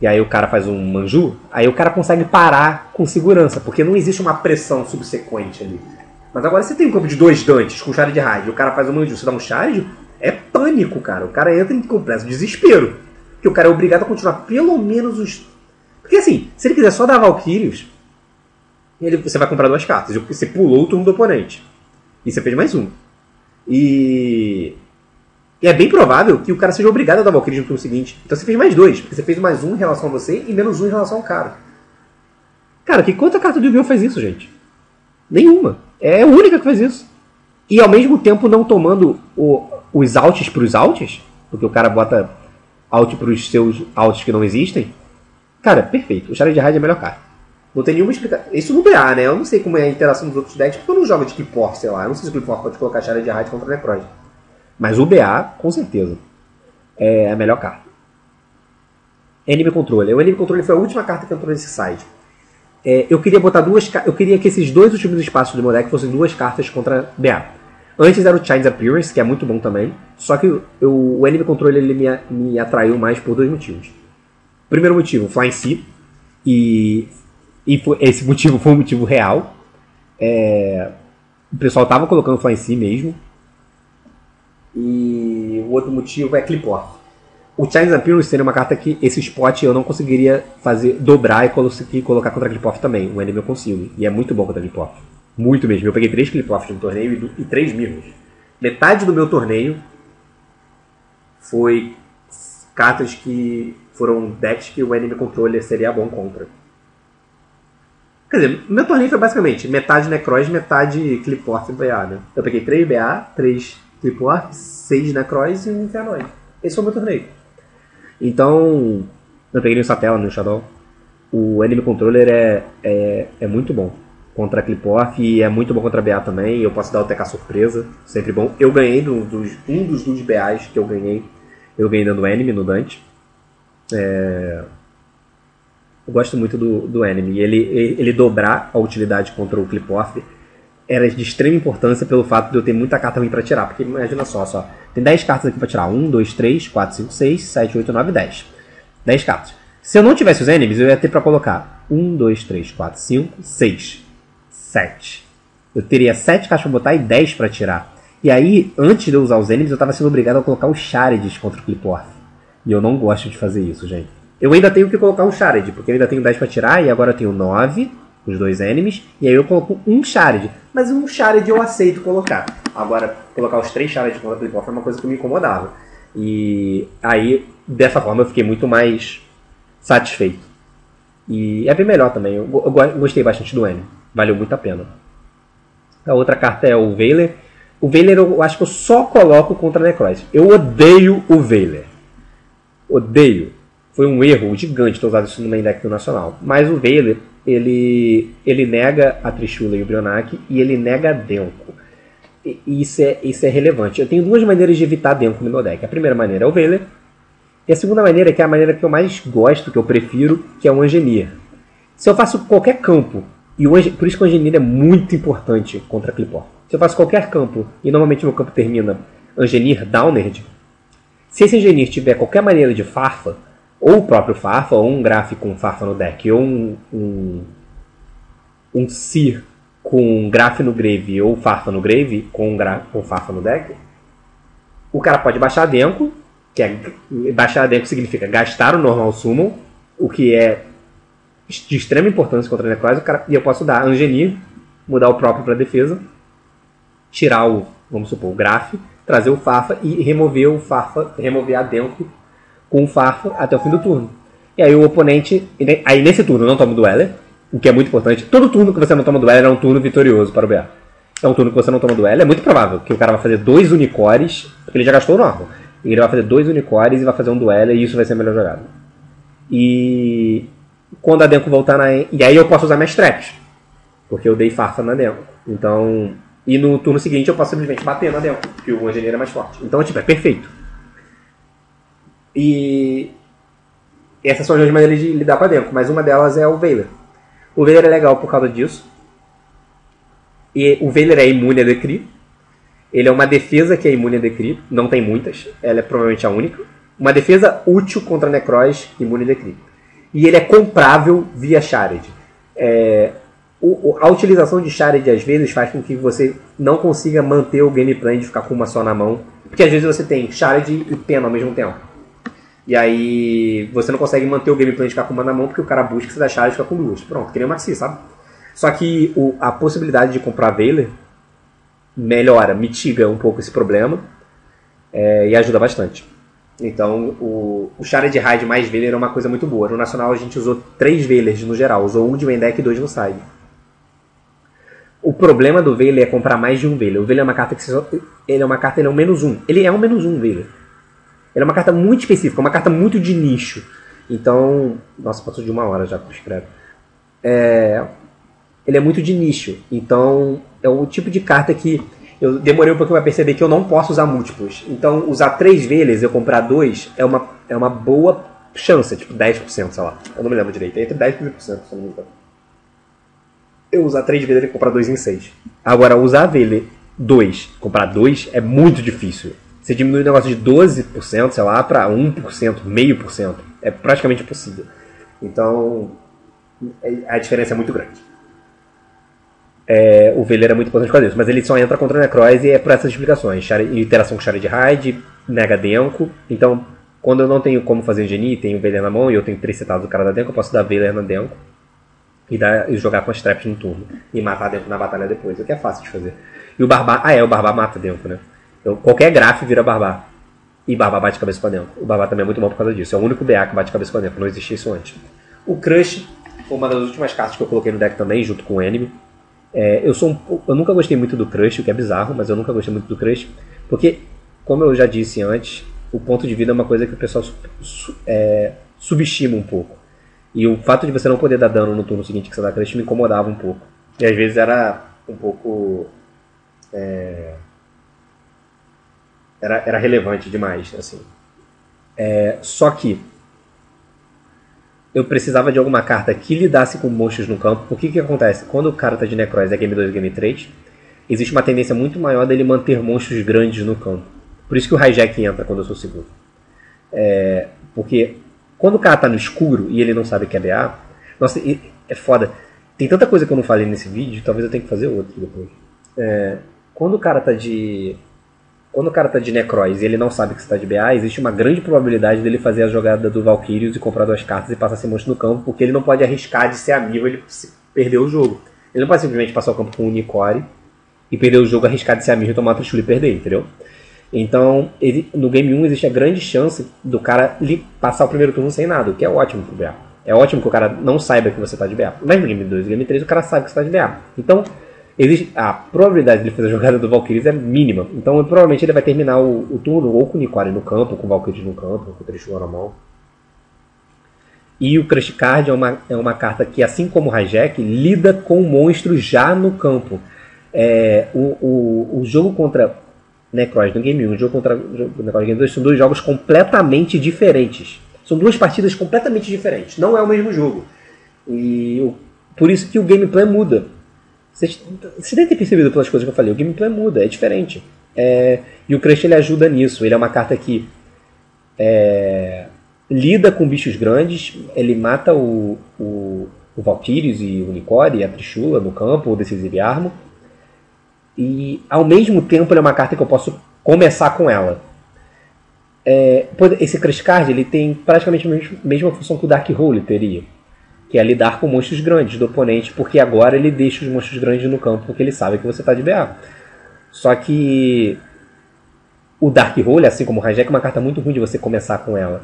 E aí o cara faz um Manju, aí o cara consegue parar com segurança, porque não existe uma pressão subsequente ali. Mas agora você tem um campo de dois Dantes com Shared Hide, o cara faz um Manju, você dá um Shared... É pânico, cara. O cara entra em completo desespero. Porque o cara é obrigado a continuar pelo menos os... Porque assim, se ele quiser só dar Valkyrios, ele... você vai comprar duas cartas. Você pulou o turno do oponente. E você fez mais um. E... e é bem provável que o cara seja obrigado a dar Valkyrios no turno seguinte. Então você fez mais dois. Porque você fez mais um em relação a você e menos um em relação ao cara. Cara, que quanta carta do Yu-Gi-Oh! Faz isso, gente? Nenhuma. É a única que faz isso. E ao mesmo tempo não tomando o... os alts para os alts, porque o cara bota alt para os seus alts que não existem. Cara, perfeito. O Shared Hide é a melhor carta. Não tem nenhuma explicação. Isso no B A, né? Eu não sei como é a interação dos outros decks, porque eu não jogo de Clipoff, sei lá. Eu não sei se o Clipoff pode colocar Shared Hide contra Necroid. Mas o B A, com certeza, é a melhor carta. Enemy Control. O Enemy Control foi a última carta que entrou nesse side. É, eu queria botar duas... Eu queria que esses dois últimos espaços do meu deck fossem duas cartas contra B A. Antes era o Child's Appearance, que é muito bom também. Só que eu, eu, o Enemy Control ele me, me atraiu mais por dois motivos. Primeiro motivo, Flying Sea. E, e foi, esse motivo foi um motivo real. É, o pessoal tava colocando Flying Sea mesmo. E o outro motivo é Clip-Off. O Child's Appearance seria uma carta que esse spot eu não conseguiria fazer dobrar e, colo e colocar contra Clip-Off também. O Enemy eu consigo. E é muito bom contra Clip-Off. Muito mesmo. Eu peguei três Clipoffs no torneio e três Mirrors. Metade do meu torneio foi cartas que foram decks que o Enemy Controller seria bom contra. Quer dizer, meu torneio foi basicamente metade Necrois, metade Clipoff e B A, né? Eu peguei três B A, três Clipoff, seis Necrois e um Infernoid. Esse foi o meu torneio. Então, eu peguei no Satela, no Shadow. O Enemy Controller é, é, é muito bom contra a Clip-Off e é muito bom contra a B A também. Eu posso dar o T K surpresa, sempre bom. Eu ganhei do, dos, um dos dois B As que eu ganhei. Eu ganhei dando Enemy no Dante. É... Eu gosto muito do, do Enemy. Ele, ele, ele dobrar a utilidade contra o Clip-Off era de extrema importância pelo fato de eu ter muita carta ruim pra tirar. Porque imagina só, só tem dez cartas aqui pra tirar. um, dois, três, quatro, cinco, seis, sete, oito, nove, dez. dez cartas. Se eu não tivesse os enemies, eu ia ter pra colocar um, dois, três, quatro, cinco, seis, sete. Eu teria sete cartas pra botar e dez pra tirar. E aí, antes de eu usar os enemies, eu tava sendo obrigado a colocar os Shareds contra o Clipoff. E eu não gosto de fazer isso, gente. Eu ainda tenho que colocar um Shared, porque eu ainda tenho dez pra tirar, e agora eu tenho nove, os dois enemies, e aí eu coloco um Shared. Mas um Shared eu aceito colocar. Agora, colocar os três Shareds contra o Clipoff é uma coisa que me incomodava. E aí, dessa forma, eu fiquei muito mais satisfeito. E é bem melhor também. Eu, eu, eu gostei bastante do enemy. Valeu muito a pena. A outra carta é o Veiler. O Veiler eu acho que eu só coloco contra Necrois. Eu odeio o Veiler. Odeio. Foi um erro gigante ter usado isso no main deck do Nacional. Mas o Veiler, ele, ele nega a Trichula e o Bironac, e ele nega a Denko. E isso é, isso é relevante. Eu tenho duas maneiras de evitar Denko no meu deck. A primeira maneira é o Veiler. E a segunda maneira, que é a maneira que eu mais gosto, que eu prefiro, que é o Angenir. Se eu faço qualquer campo, e o Ange... por isso que o Angenir é muito importante contra a Clipor. Se eu faço qualquer campo, e normalmente meu campo termina Angenir, Downerd, se esse Angenir tiver qualquer maneira de Farfa, ou o próprio Farfa, ou um Grafo com Farfa no deck, ou um, um, um Ciri com Grafo no Grave, ou Farfa no Grave, com, gra, com Farfa no deck, o cara pode baixar a Denko, que é, baixar a Denko significa gastar o normal summon, o que é de extrema importância contra a Necrois, o cara, e eu posso dar Angenir, mudar o próprio para defesa, tirar o, vamos supor, o Grafo, trazer o Farfa e remover o Farfa, remover a Denko com o Farfa até o fim do turno. E aí o oponente... Aí nesse turno não toma o Dueler, o que é muito importante. Todo turno que você não toma o Dueler é um turno vitorioso para o B A. É um turno que você não toma o Dueler. É muito provável que o cara vai fazer dois Unicores, porque ele já gastou o normal. Ele vai fazer dois Unicores e vai fazer um Dueler, e isso vai ser a melhor jogada. E... quando a Denko voltar na... E aí eu posso usar minhas traps, porque eu dei Farfa na Denko. Então... E no turno seguinte eu posso simplesmente bater na Denko, porque o Angenir é mais forte. Então, tipo, é perfeito. E essas são as duas maneiras de lidar com a Denko, mas uma delas é o Veiler. O Veiler é legal por causa disso. E o Veiler é imune a Decree. Ele é uma defesa que é imune a Decree, não tem muitas, ela é provavelmente a única. Uma defesa útil contra Necrois, imune a Decree. E ele é comprável via Shared. É... O, a utilização de Shared às vezes faz com que você não consiga manter o gameplay de ficar com uma só na mão, porque às vezes você tem Shared e Pena ao mesmo tempo. E aí você não consegue manter o gameplay de ficar com uma na mão, porque o cara busca se dá Shared e fica com duas. Pronto, que nem o Maxis, sabe? Só que o, a possibilidade de comprar Veiler melhora, mitiga um pouco esse problema, é, e ajuda bastante. Então o, o Shared Raid mais Veiler é uma coisa muito boa. No Nacional a gente usou três Veilers no geral, usou um de main deck e dois no side. O problema do Veiler é comprar mais de um Veiler. O Veiler é uma carta que você só, ele é uma carta, ele é um menos um. Ele é um menos um Veiler. Ela é uma carta muito específica, uma carta muito de nicho. Então... Nossa, passou de uma hora já que eu escrevo. É... Ele é muito de nicho. Então, é o tipo de carta que... Eu demorei um pouquinho para perceber que eu não posso usar múltiplos. Então, usar três Veilers e eu comprar dois é uma, é uma boa chance. Tipo, dez por cento, sei lá. Eu não me lembro direito. É entre dez por cento e vinte por cento, se eu não me lembro. Eu usar três Veilers e comprar dois em seis. Agora, usar Veiler dois, comprar dois é muito difícil. Você diminui o negócio de doze por cento, sei lá, para um por cento, zero vírgula cinco por cento. É praticamente impossível. Então, a diferença é muito grande. É, o Veiler é muito importante por causa disso, mas ele só entra contra o Necrois e é por essas explicações. Interação com o Shared Raid, Nega Denko. Então, quando eu não tenho como fazer Genie, tenho o Veiler na mão e eu tenho três setados do cara da Denko, eu posso dar Veiler na Denko e, dar, e jogar com as traps no turno. E matar a Denko na batalha depois, o que é fácil de fazer. E o Barbar... Ah, é, o Barbar mata a Denko, né? Então, qualquer Grafo vira Barbar. E Barbar bate cabeça com a Denko. O Barbar também é muito bom por causa disso. É o único B A que bate cabeça com a Denko. Não existia isso antes. O Crush foi uma das últimas cartas que eu coloquei no deck também, junto com o Enemy. É, eu, sou um, eu nunca gostei muito do Crush, o que é bizarro, mas eu nunca gostei muito do Crush. Porque, como eu já disse antes, o ponto de vida é uma coisa que o pessoal su, é, subestima um pouco. E o fato de você não poder dar dano no turno seguinte que você dá Crush me incomodava um pouco. E às vezes era um pouco... É, Era, era relevante demais, assim. É, só que eu precisava de alguma carta que lidasse com monstros no campo. O que que acontece? Quando o cara tá de Necrois é game dois e game três, existe uma tendência muito maior dele manter monstros grandes no campo. Por isso que o Hijack entra quando eu sou seguro. É, porque quando o cara tá no escuro e ele não sabe que é B A, nossa, é foda. Tem tanta coisa que eu não falei nesse vídeo, talvez eu tenha que fazer outro depois. É, quando o cara tá de... Quando o cara tá de Necrois e ele não sabe que você tá de B A, existe uma grande probabilidade dele fazer a jogada do Valkyrios e comprar duas cartas e passar esse monstro no campo, porque ele não pode arriscar de ser amigo, ele perdeu o jogo. Ele não pode simplesmente passar o campo com o Unicore e perder o jogo, arriscar de ser amigo e tomar a Trichula e perder, entendeu? Então, ele, no game um existe a grande chance do cara passar o primeiro turno sem nada, o que é ótimo pro B A. É ótimo que o cara não saiba que você tá de B A. Mas no game dois e game três o cara sabe que você tá de B A. Então... existe, a probabilidade de ele fazer a jogada do Valkyries é mínima. Então, provavelmente, ele vai terminar o, o turno ou com o Unicore no campo, ou com o Valkyries no campo, ou com o Trichula na mão. E o Crush Card é uma, é uma carta que, assim como o Hijack, lida com o monstro já no campo. É, o, o, o jogo contra Necrois no game um e o jogo contra Necrois no game dois são dois jogos completamente diferentes. São duas partidas completamente diferentes. Não é o mesmo jogo. E eu, por isso que o gameplay muda. Vocês devem ter percebido pelas coisas que eu falei, o gameplay muda, é diferente. É, e o Crush ele ajuda nisso, ele é uma carta que é, lida com bichos grandes, ele mata o, o, o Valkyries e o Unicore e a Trichula no campo, ou Decisive Armo. E ao mesmo tempo ele é uma carta que eu posso começar com ela. É, esse Crush Card ele tem praticamente a mesma função que o Dark Hole teria, que é lidar com monstros grandes do oponente, porque agora ele deixa os monstros grandes no campo, porque ele sabe que você está de B A. Só que o Dark Hole, assim como o Hijack, é uma carta muito ruim de você começar com ela.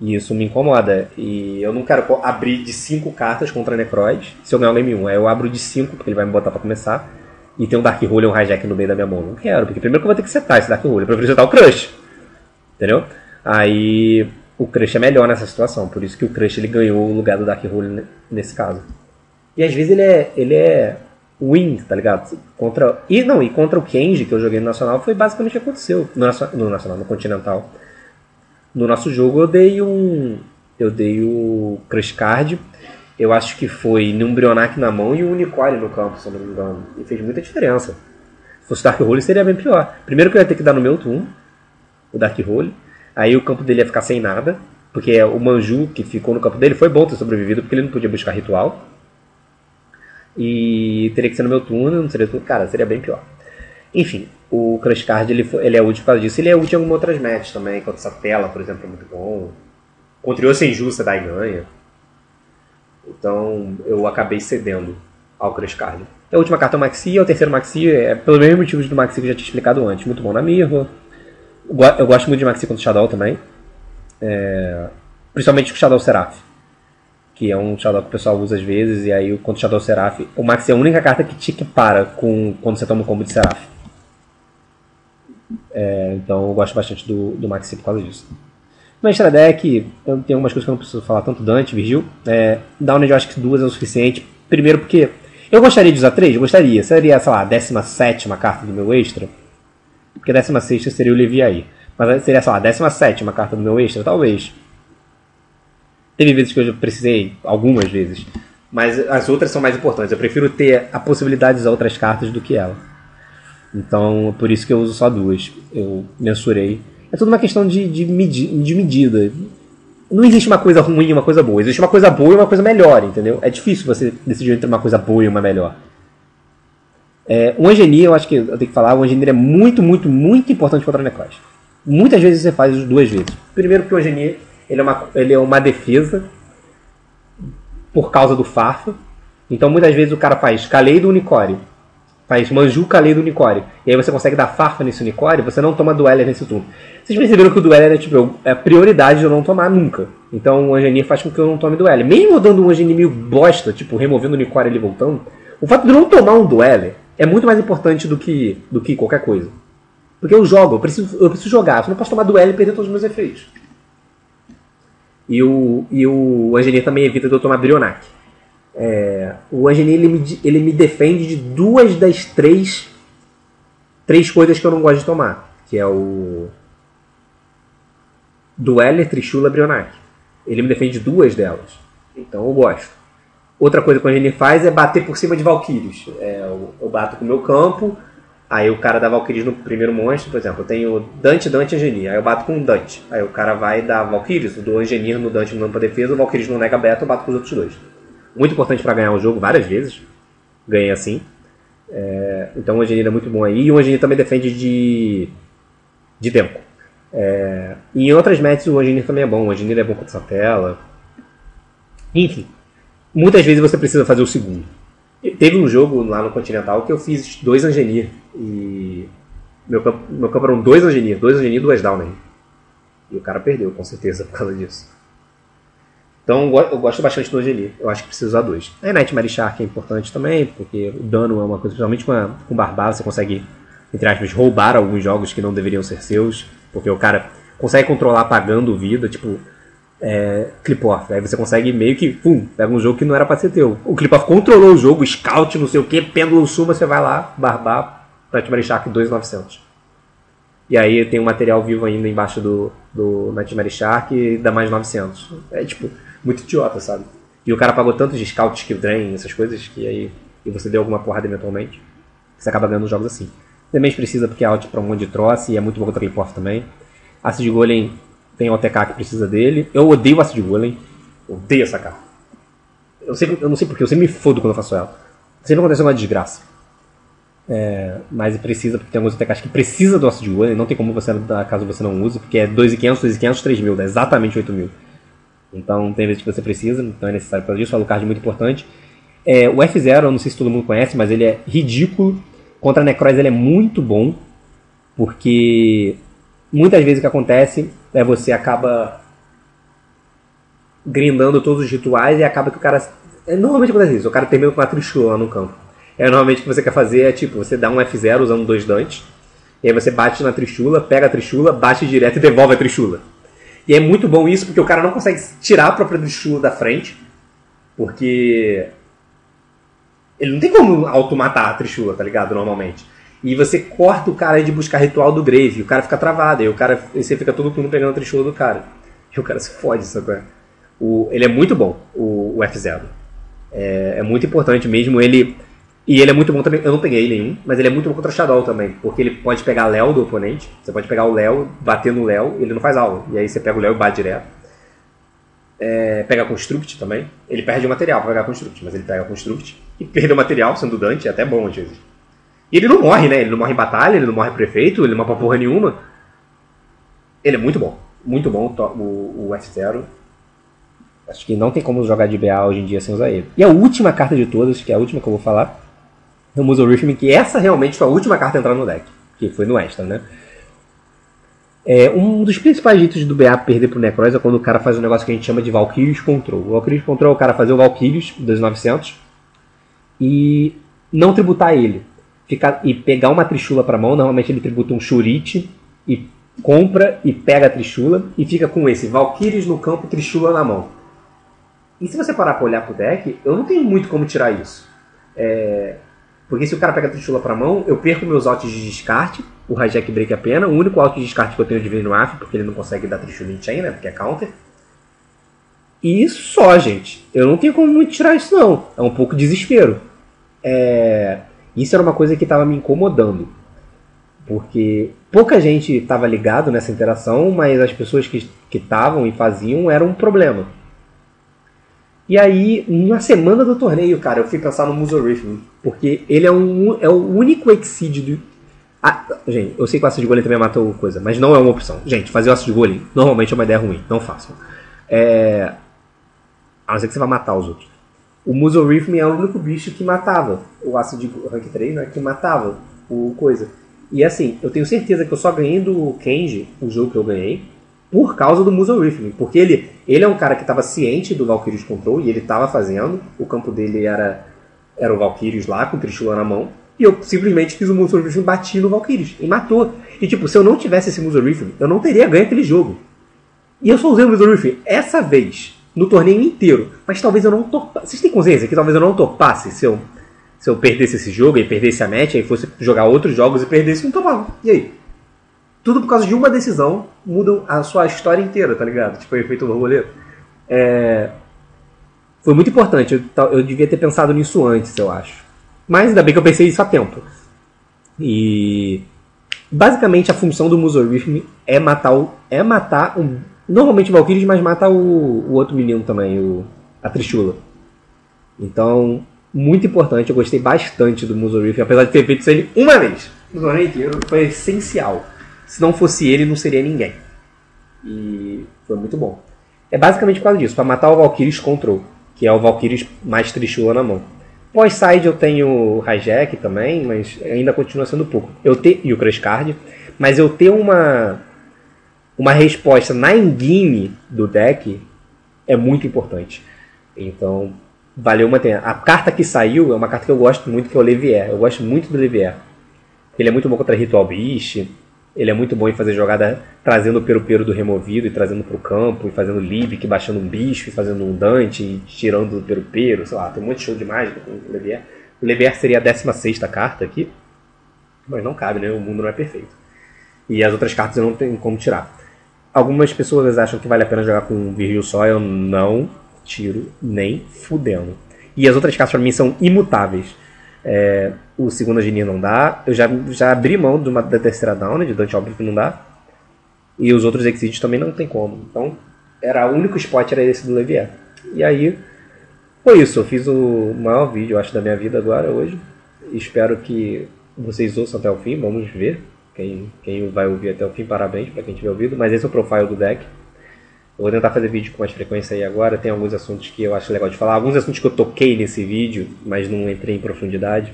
E isso me incomoda. E eu não quero abrir de cinco cartas contra Necroid, se eu ganhar o game um. Aí eu abro de cinco, porque ele vai me botar para começar, e tem um Dark Hole e um Hijack no meio da minha mão. Não quero, porque primeiro que eu vou ter que setar esse Dark Hole, eu prefiro setar o Crush. Entendeu? Aí... o Crush é melhor nessa situação, por isso que o Crush ele ganhou o lugar do Dark Hole nesse caso. E às vezes ele é, ele é win, tá ligado? Contra, e, não, e contra o Kenji, que eu joguei no Nacional, foi basicamente o que aconteceu. No, no Nacional, no Continental. No nosso jogo eu dei um... eu dei o Crush Card, eu acho que foi num Bironac na mão e um Unicore no campo, se eu não me engano. E fez muita diferença. Se fosse Dark Hole seria bem pior. Primeiro que eu ia ter que dar no meu turno, o Dark Hole. Aí o campo dele ia ficar sem nada, porque o Manju que ficou no campo dele foi bom ter sobrevivido, porque ele não podia buscar ritual. E teria que ser no meu turno, não seria turno. Cara, seria bem pior. Enfim, o Crush Card ele, ele é útil por causa disso. Ele é útil em algumas outras matches também, contra essa tela, por exemplo, é muito bom. Contra o sem justa, dá e ganha. Então eu acabei cedendo ao Crush Card. A última carta é o Maxi, é o terceiro Maxi, é pelo mesmo motivo do Maxi que eu já tinha explicado antes. Muito bom na mirra. Eu gosto muito de Maxi contra o Shadow também. É... principalmente com o Shadow Seraph, que é um Shadow que o pessoal usa às vezes. E aí contra o Shadow Seraph, o Maxi é a única carta que te equipara com... quando você toma um combo de Seraph. É... Então eu gosto bastante do, do Maxi por causa disso. Mas a deck tem algumas coisas que eu não preciso falar tanto. Dante, Virgil. É... Down eu acho que duas é o suficiente. Primeiro porque eu gostaria de usar três, eu gostaria. Seria, sei lá, a décima sétima carta do meu extra. Porque a décima sexta seria o Leviaí. Mas seria, sei lá, a décima sétima carta do meu extra? Talvez. Teve vezes que eu já precisei, algumas vezes. Mas as outras são mais importantes. Eu prefiro ter a possibilidade de usar outras cartas do que ela. Então, por isso que eu uso só duas. Eu mensurei. É tudo uma questão de, de, medi de medida. Não existe uma coisa ruim e uma coisa boa. Existe uma coisa boa e uma coisa melhor, entendeu? É difícil você decidir entre uma coisa boa e uma melhor. É, o Angenir, eu acho que eu tenho que falar, o Angenir é muito, muito, muito importante contra a Necrois. Muitas vezes você faz duas vezes. Primeiro porque o Angenir, ele é uma, ele é uma defesa por causa do Farfa. Então muitas vezes o cara faz Calei do Unicore, faz Manju Calei do Unicore. E aí você consegue dar Farfa nesse Unicore, você não toma Dueler nesse turno. Vocês perceberam que o Dueler é, tipo, é a prioridade de eu não tomar nunca. Então o Angenir faz com que eu não tome Dueler. Mesmo eu dando um Angenir meio bosta, tipo, removendo o Unicore e ele voltando, o fato de eu não tomar um Dueler é muito mais importante do que, do que qualquer coisa. Porque eu jogo, eu preciso, eu preciso jogar. Eu não posso tomar duelo e perder todos os meus efeitos. E o, e o Angenir também evita de eu tomar Bironac. É, o Angenir ele me, ele me defende de duas das três, três coisas que eu não gosto de tomar. Que é o Dueler, Trichula, Bironac. Ele me defende de duas delas. Então eu gosto. Outra coisa que o Angenir faz é bater por cima de Valkyries. É, eu, eu bato com o meu campo, aí o cara dá Valkyries no primeiro monstro, por exemplo, eu tenho Dante, Dante e Angenir, aí eu bato com o Dante. Aí o cara vai dar Valkyries, eu dou Angenir no Dante no nome pra defesa, o Valkyries no nega beta, eu bato com os outros dois. Muito importante para ganhar o jogo, várias vezes. Ganhei assim. É, então o Angenir é muito bom aí. E o Angenir também defende de, de tempo. É, e em outras matches o Angenir também é bom. O Angenir é bom contra Satela. Enfim. Muitas vezes você precisa fazer o segundo. Teve um jogo lá no Continental que eu fiz dois Angenir. E meu campo, meu campo eram dois Angenir. Dois Angenir e duas Downer. E o cara perdeu, com certeza, por causa disso. Então eu gosto bastante do Angenir. Eu acho que precisa usar dois. A Nightmare Shark é importante também, porque o dano é uma coisa... Principalmente com, a, com Barbaro, você consegue, entre aspas, roubar alguns jogos que não deveriam ser seus. Porque o cara consegue controlar pagando vida, tipo... É, Clipoff, aí você consegue meio que pum, pega um jogo que não era pra ser teu. O Clipoff controlou o jogo, scout, não sei o que, pêndulo suma, você vai lá, barbar Nightmare Shark dois mil e novecentos. E aí tem um material vivo ainda embaixo do, do Nightmare Shark e dá mais novecentos. É tipo, muito idiota, sabe? E o cara pagou tantos de scout, skill drain, essas coisas, que aí e você deu alguma porrada eventualmente. Você acaba ganhando jogos assim. Também precisa porque é out pra um monte de troço e é muito bom contra Clipoff também. Acid Golem. Tem o O T K que precisa dele. Eu odeio o Acid Golem. Odeio essa carta. Eu, sempre, eu não sei porquê. Eu sempre me fodo quando eu faço ela. Sempre acontece uma desgraça. É, mas precisa, porque tem alguns O T Ks que precisa do Acid Golem. Não tem como você, caso você não use. Porque é dois mil e quinhentos, dois mil e quinhentos, três mil. Dá exatamente oito mil. Então tem vezes que você precisa. Então é necessário para isso. O Alucard é muito importante. É, o F zero, eu não sei se todo mundo conhece, mas ele é ridículo. Contra a Necrois ele é muito bom. Porque... muitas vezes o que acontece é você acaba grindando todos os rituais e acaba que o cara... Normalmente acontece isso, o cara termina com uma Trichula lá no campo. É, normalmente o que você quer fazer é tipo, você dá um F zero usando dois Dantes, e aí você bate na Trichula, pega a Trichula, bate direto e devolve a Trichula. E é muito bom isso porque o cara não consegue tirar a própria Trichula da frente, porque ele não tem como automatar a Trichula, tá ligado, normalmente. E você corta o cara de buscar ritual do Grave. E o cara fica travado. E o cara, você fica todo mundo pegando a Trichula do cara. E o cara se fode, sabe? O, ele é muito bom, o, o F zero. É, é muito importante mesmo. Ele E ele é muito bom também. Eu não peguei nenhum. Mas ele é muito bom contra Shadow também. Porque ele pode pegar Léo do oponente. Você pode pegar o Léo, bater no Léo. Ele não faz aula. E aí você pega o Léo e bate direto. É, pega Construct também. Ele perde o material pra pegar Construct. Mas ele pega Construct. E perde o material, sendo Dante. É até bom às vezes. E ele não morre, né? Ele não morre em batalha, ele não morre prefeito, ele não morre pra porra nenhuma. Ele é muito bom. Muito bom o, o F zero. Acho que não tem como jogar de B A hoje em dia sem usar ele. E a última carta de todas, que é a última que eu vou falar, é o Musul Riffin, que essa realmente foi a última carta a entrar no deck. Que foi no extra, né? É, um dos principais jeitos do B A perder pro Necrois é quando o cara faz um negócio que a gente chama de Valkyries Control. O Valkyries Control é o cara fazer o Valkyries dois mil e novecentos e não tributar ele. Ficar, e pegar uma Trichula pra mão, normalmente ele tributa um Shurite, e compra e pega a Trichula, e fica com esse Valkyries no campo, Trichula na mão. E se você parar pra olhar pro deck, eu não tenho muito como tirar isso. É, porque se o cara pega a Trichula pra mão, eu perco meus outs de descarte, o Hijack break a Pena, o único out de descarte que eu tenho é o Divino Af, porque ele não consegue dar Trichula em chain, né, porque é counter. E só, gente, eu não tenho como muito tirar isso não, é um pouco desespero. É... Isso era uma coisa que estava me incomodando, porque pouca gente estava ligado nessa interação, mas as pessoas que estavam e faziam era um problema. E aí, na semana do torneio, cara, eu fui pensar no Musul Riffin, porque ele é, um, é o único exceed do... Ah, gente, eu sei que o Acid Golem também matou coisa, mas não é uma opção. Gente, fazer o Acid Golem normalmente é uma ideia ruim, não façam. É... A não ser que você vai matar os outros. O Musul Riffin é o único bicho que matava. O Acid Rank três, né? Que matava o coisa. E assim, eu tenho certeza que eu só ganhei do Kenji, o jogo que eu ganhei, por causa do Musul Riffin. Porque ele, ele é um cara que estava ciente do Valkyries Control, e ele estava fazendo. O campo dele era, era o Valkyries lá, com o Trichula na mão. E eu simplesmente fiz o Musul Riffin, bati no Valkyries. E matou. E tipo, se eu não tivesse esse Musul Riffin, eu não teria ganho aquele jogo. E eu só usei o Musul Riffin essa vez. No torneio inteiro. Mas talvez eu não topasse. Vocês têm consciência que talvez eu não topasse se eu, se eu perdesse esse jogo e perdesse a match, aí fosse jogar outros jogos e perdesse, não topava. E aí? Tudo por causa de uma decisão mudam a sua história inteira, tá ligado? Tipo, o efeito borboleta. É... foi muito importante. Eu, eu devia ter pensado nisso antes, eu acho. Mas ainda bem que eu pensei isso a tempo. E basicamente a função do Musul Riffin é matar o, é matar um, normalmente o Valkyries, mas mata o, o outro menino também, o, a Trichula. Então, muito importante. Eu gostei bastante do Musul Riffin, apesar de ter feito isso ele uma vez. O torneio inteiro foi essencial. Se não fosse ele, não seria ninguém. E foi muito bom. É basicamente por causa disso, para matar o Valkyries Control, que é o Valkyries mais Trichula na mão. Pós-side eu tenho Hijack também, mas ainda continua sendo pouco. Eu te... E o Crash Card. Mas eu ter uma, uma resposta na endgame do deck é muito importante. Então, valeu uma pena. A carta que saiu é uma carta que eu gosto muito, que é o Levier. Eu gosto muito do Levier. Ele é muito bom contra Ritual Beast. Ele é muito bom em fazer jogada trazendo o Pero-Pero do removido e trazendo para o campo, e fazendo Libic, baixando um bicho, e fazendo um Dante, e tirando o Pero-Pero, sei lá, tem um monte de show de mágica com o Levier. O Levier seria a décima sexta carta aqui, mas não cabe, né? O mundo não é perfeito. E as outras cartas eu não tenho como tirar. Algumas pessoas acham que vale a pena jogar com o Virgil só, eu não tiro nem fudendo. E as outras cartas para mim são imutáveis. É, o segundo Angenir não dá. Eu já, já abri mão de uma, da terceira down, de Dante Albrick não dá. E os outros Exídios também não tem como. Então, era o único spot, era esse do Levier. E aí, foi isso. Eu fiz o maior vídeo, acho, da minha vida agora, hoje. Espero que vocês ouçam até o fim. Vamos ver. Quem, quem vai ouvir até o fim, parabéns para quem tiver ouvido. Mas esse é o profile do deck. Eu vou tentar fazer vídeo com mais frequência aí agora. Tem alguns assuntos que eu acho legal de falar. Alguns assuntos que eu toquei nesse vídeo, mas não entrei em profundidade.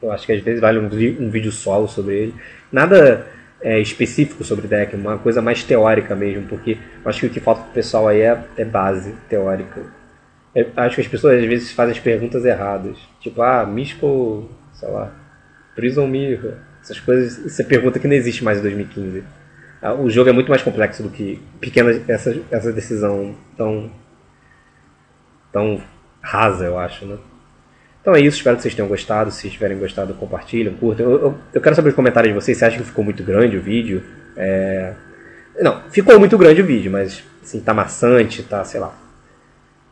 Eu acho que às vezes vale um, um vídeo solo sobre ele. Nada é, específico sobre deck, uma coisa mais teórica mesmo. Porque eu acho que o que falta pro pessoal aí é, é base teórica. Eu acho que as pessoas às vezes fazem as perguntas erradas. Tipo, ah, Mystical, sei lá, Prison Mirror. Essas coisas, essa pergunta que não existe mais em dois mil e quinze. O jogo é muito mais complexo do que pequena essa, essa decisão tão, tão rasa, eu acho, né? Então é isso, espero que vocês tenham gostado. Se tiverem gostado, compartilham, curtam. Eu, eu, eu quero saber os comentários de vocês. Você acha que ficou muito grande o vídeo? É... Não, ficou muito grande o vídeo, mas assim, tá maçante, tá, sei lá.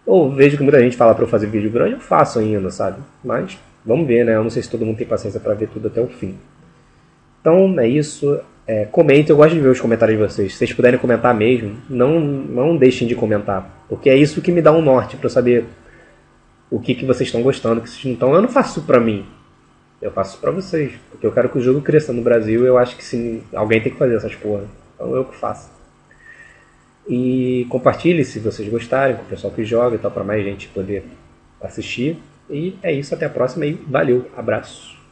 Eu vejo que muita gente fala pra eu fazer vídeo grande, eu faço ainda, sabe? Mas vamos ver, né? Eu não sei se todo mundo tem paciência pra ver tudo até o fim. Então é isso. É, comentem, eu gosto de ver os comentários de vocês. Se vocês puderem comentar mesmo, não, não deixem de comentar, porque é isso que me dá um norte para eu saber o que, que vocês estão gostando, o que vocês não estão. Eu não faço para mim, eu faço para vocês, porque eu quero que o jogo cresça no Brasil. Eu acho que sim, alguém tem que fazer essas porra, então eu que faço. E compartilhe se vocês gostarem com o pessoal que joga e tal, para mais gente poder assistir. E é isso, até a próxima e valeu, abraço.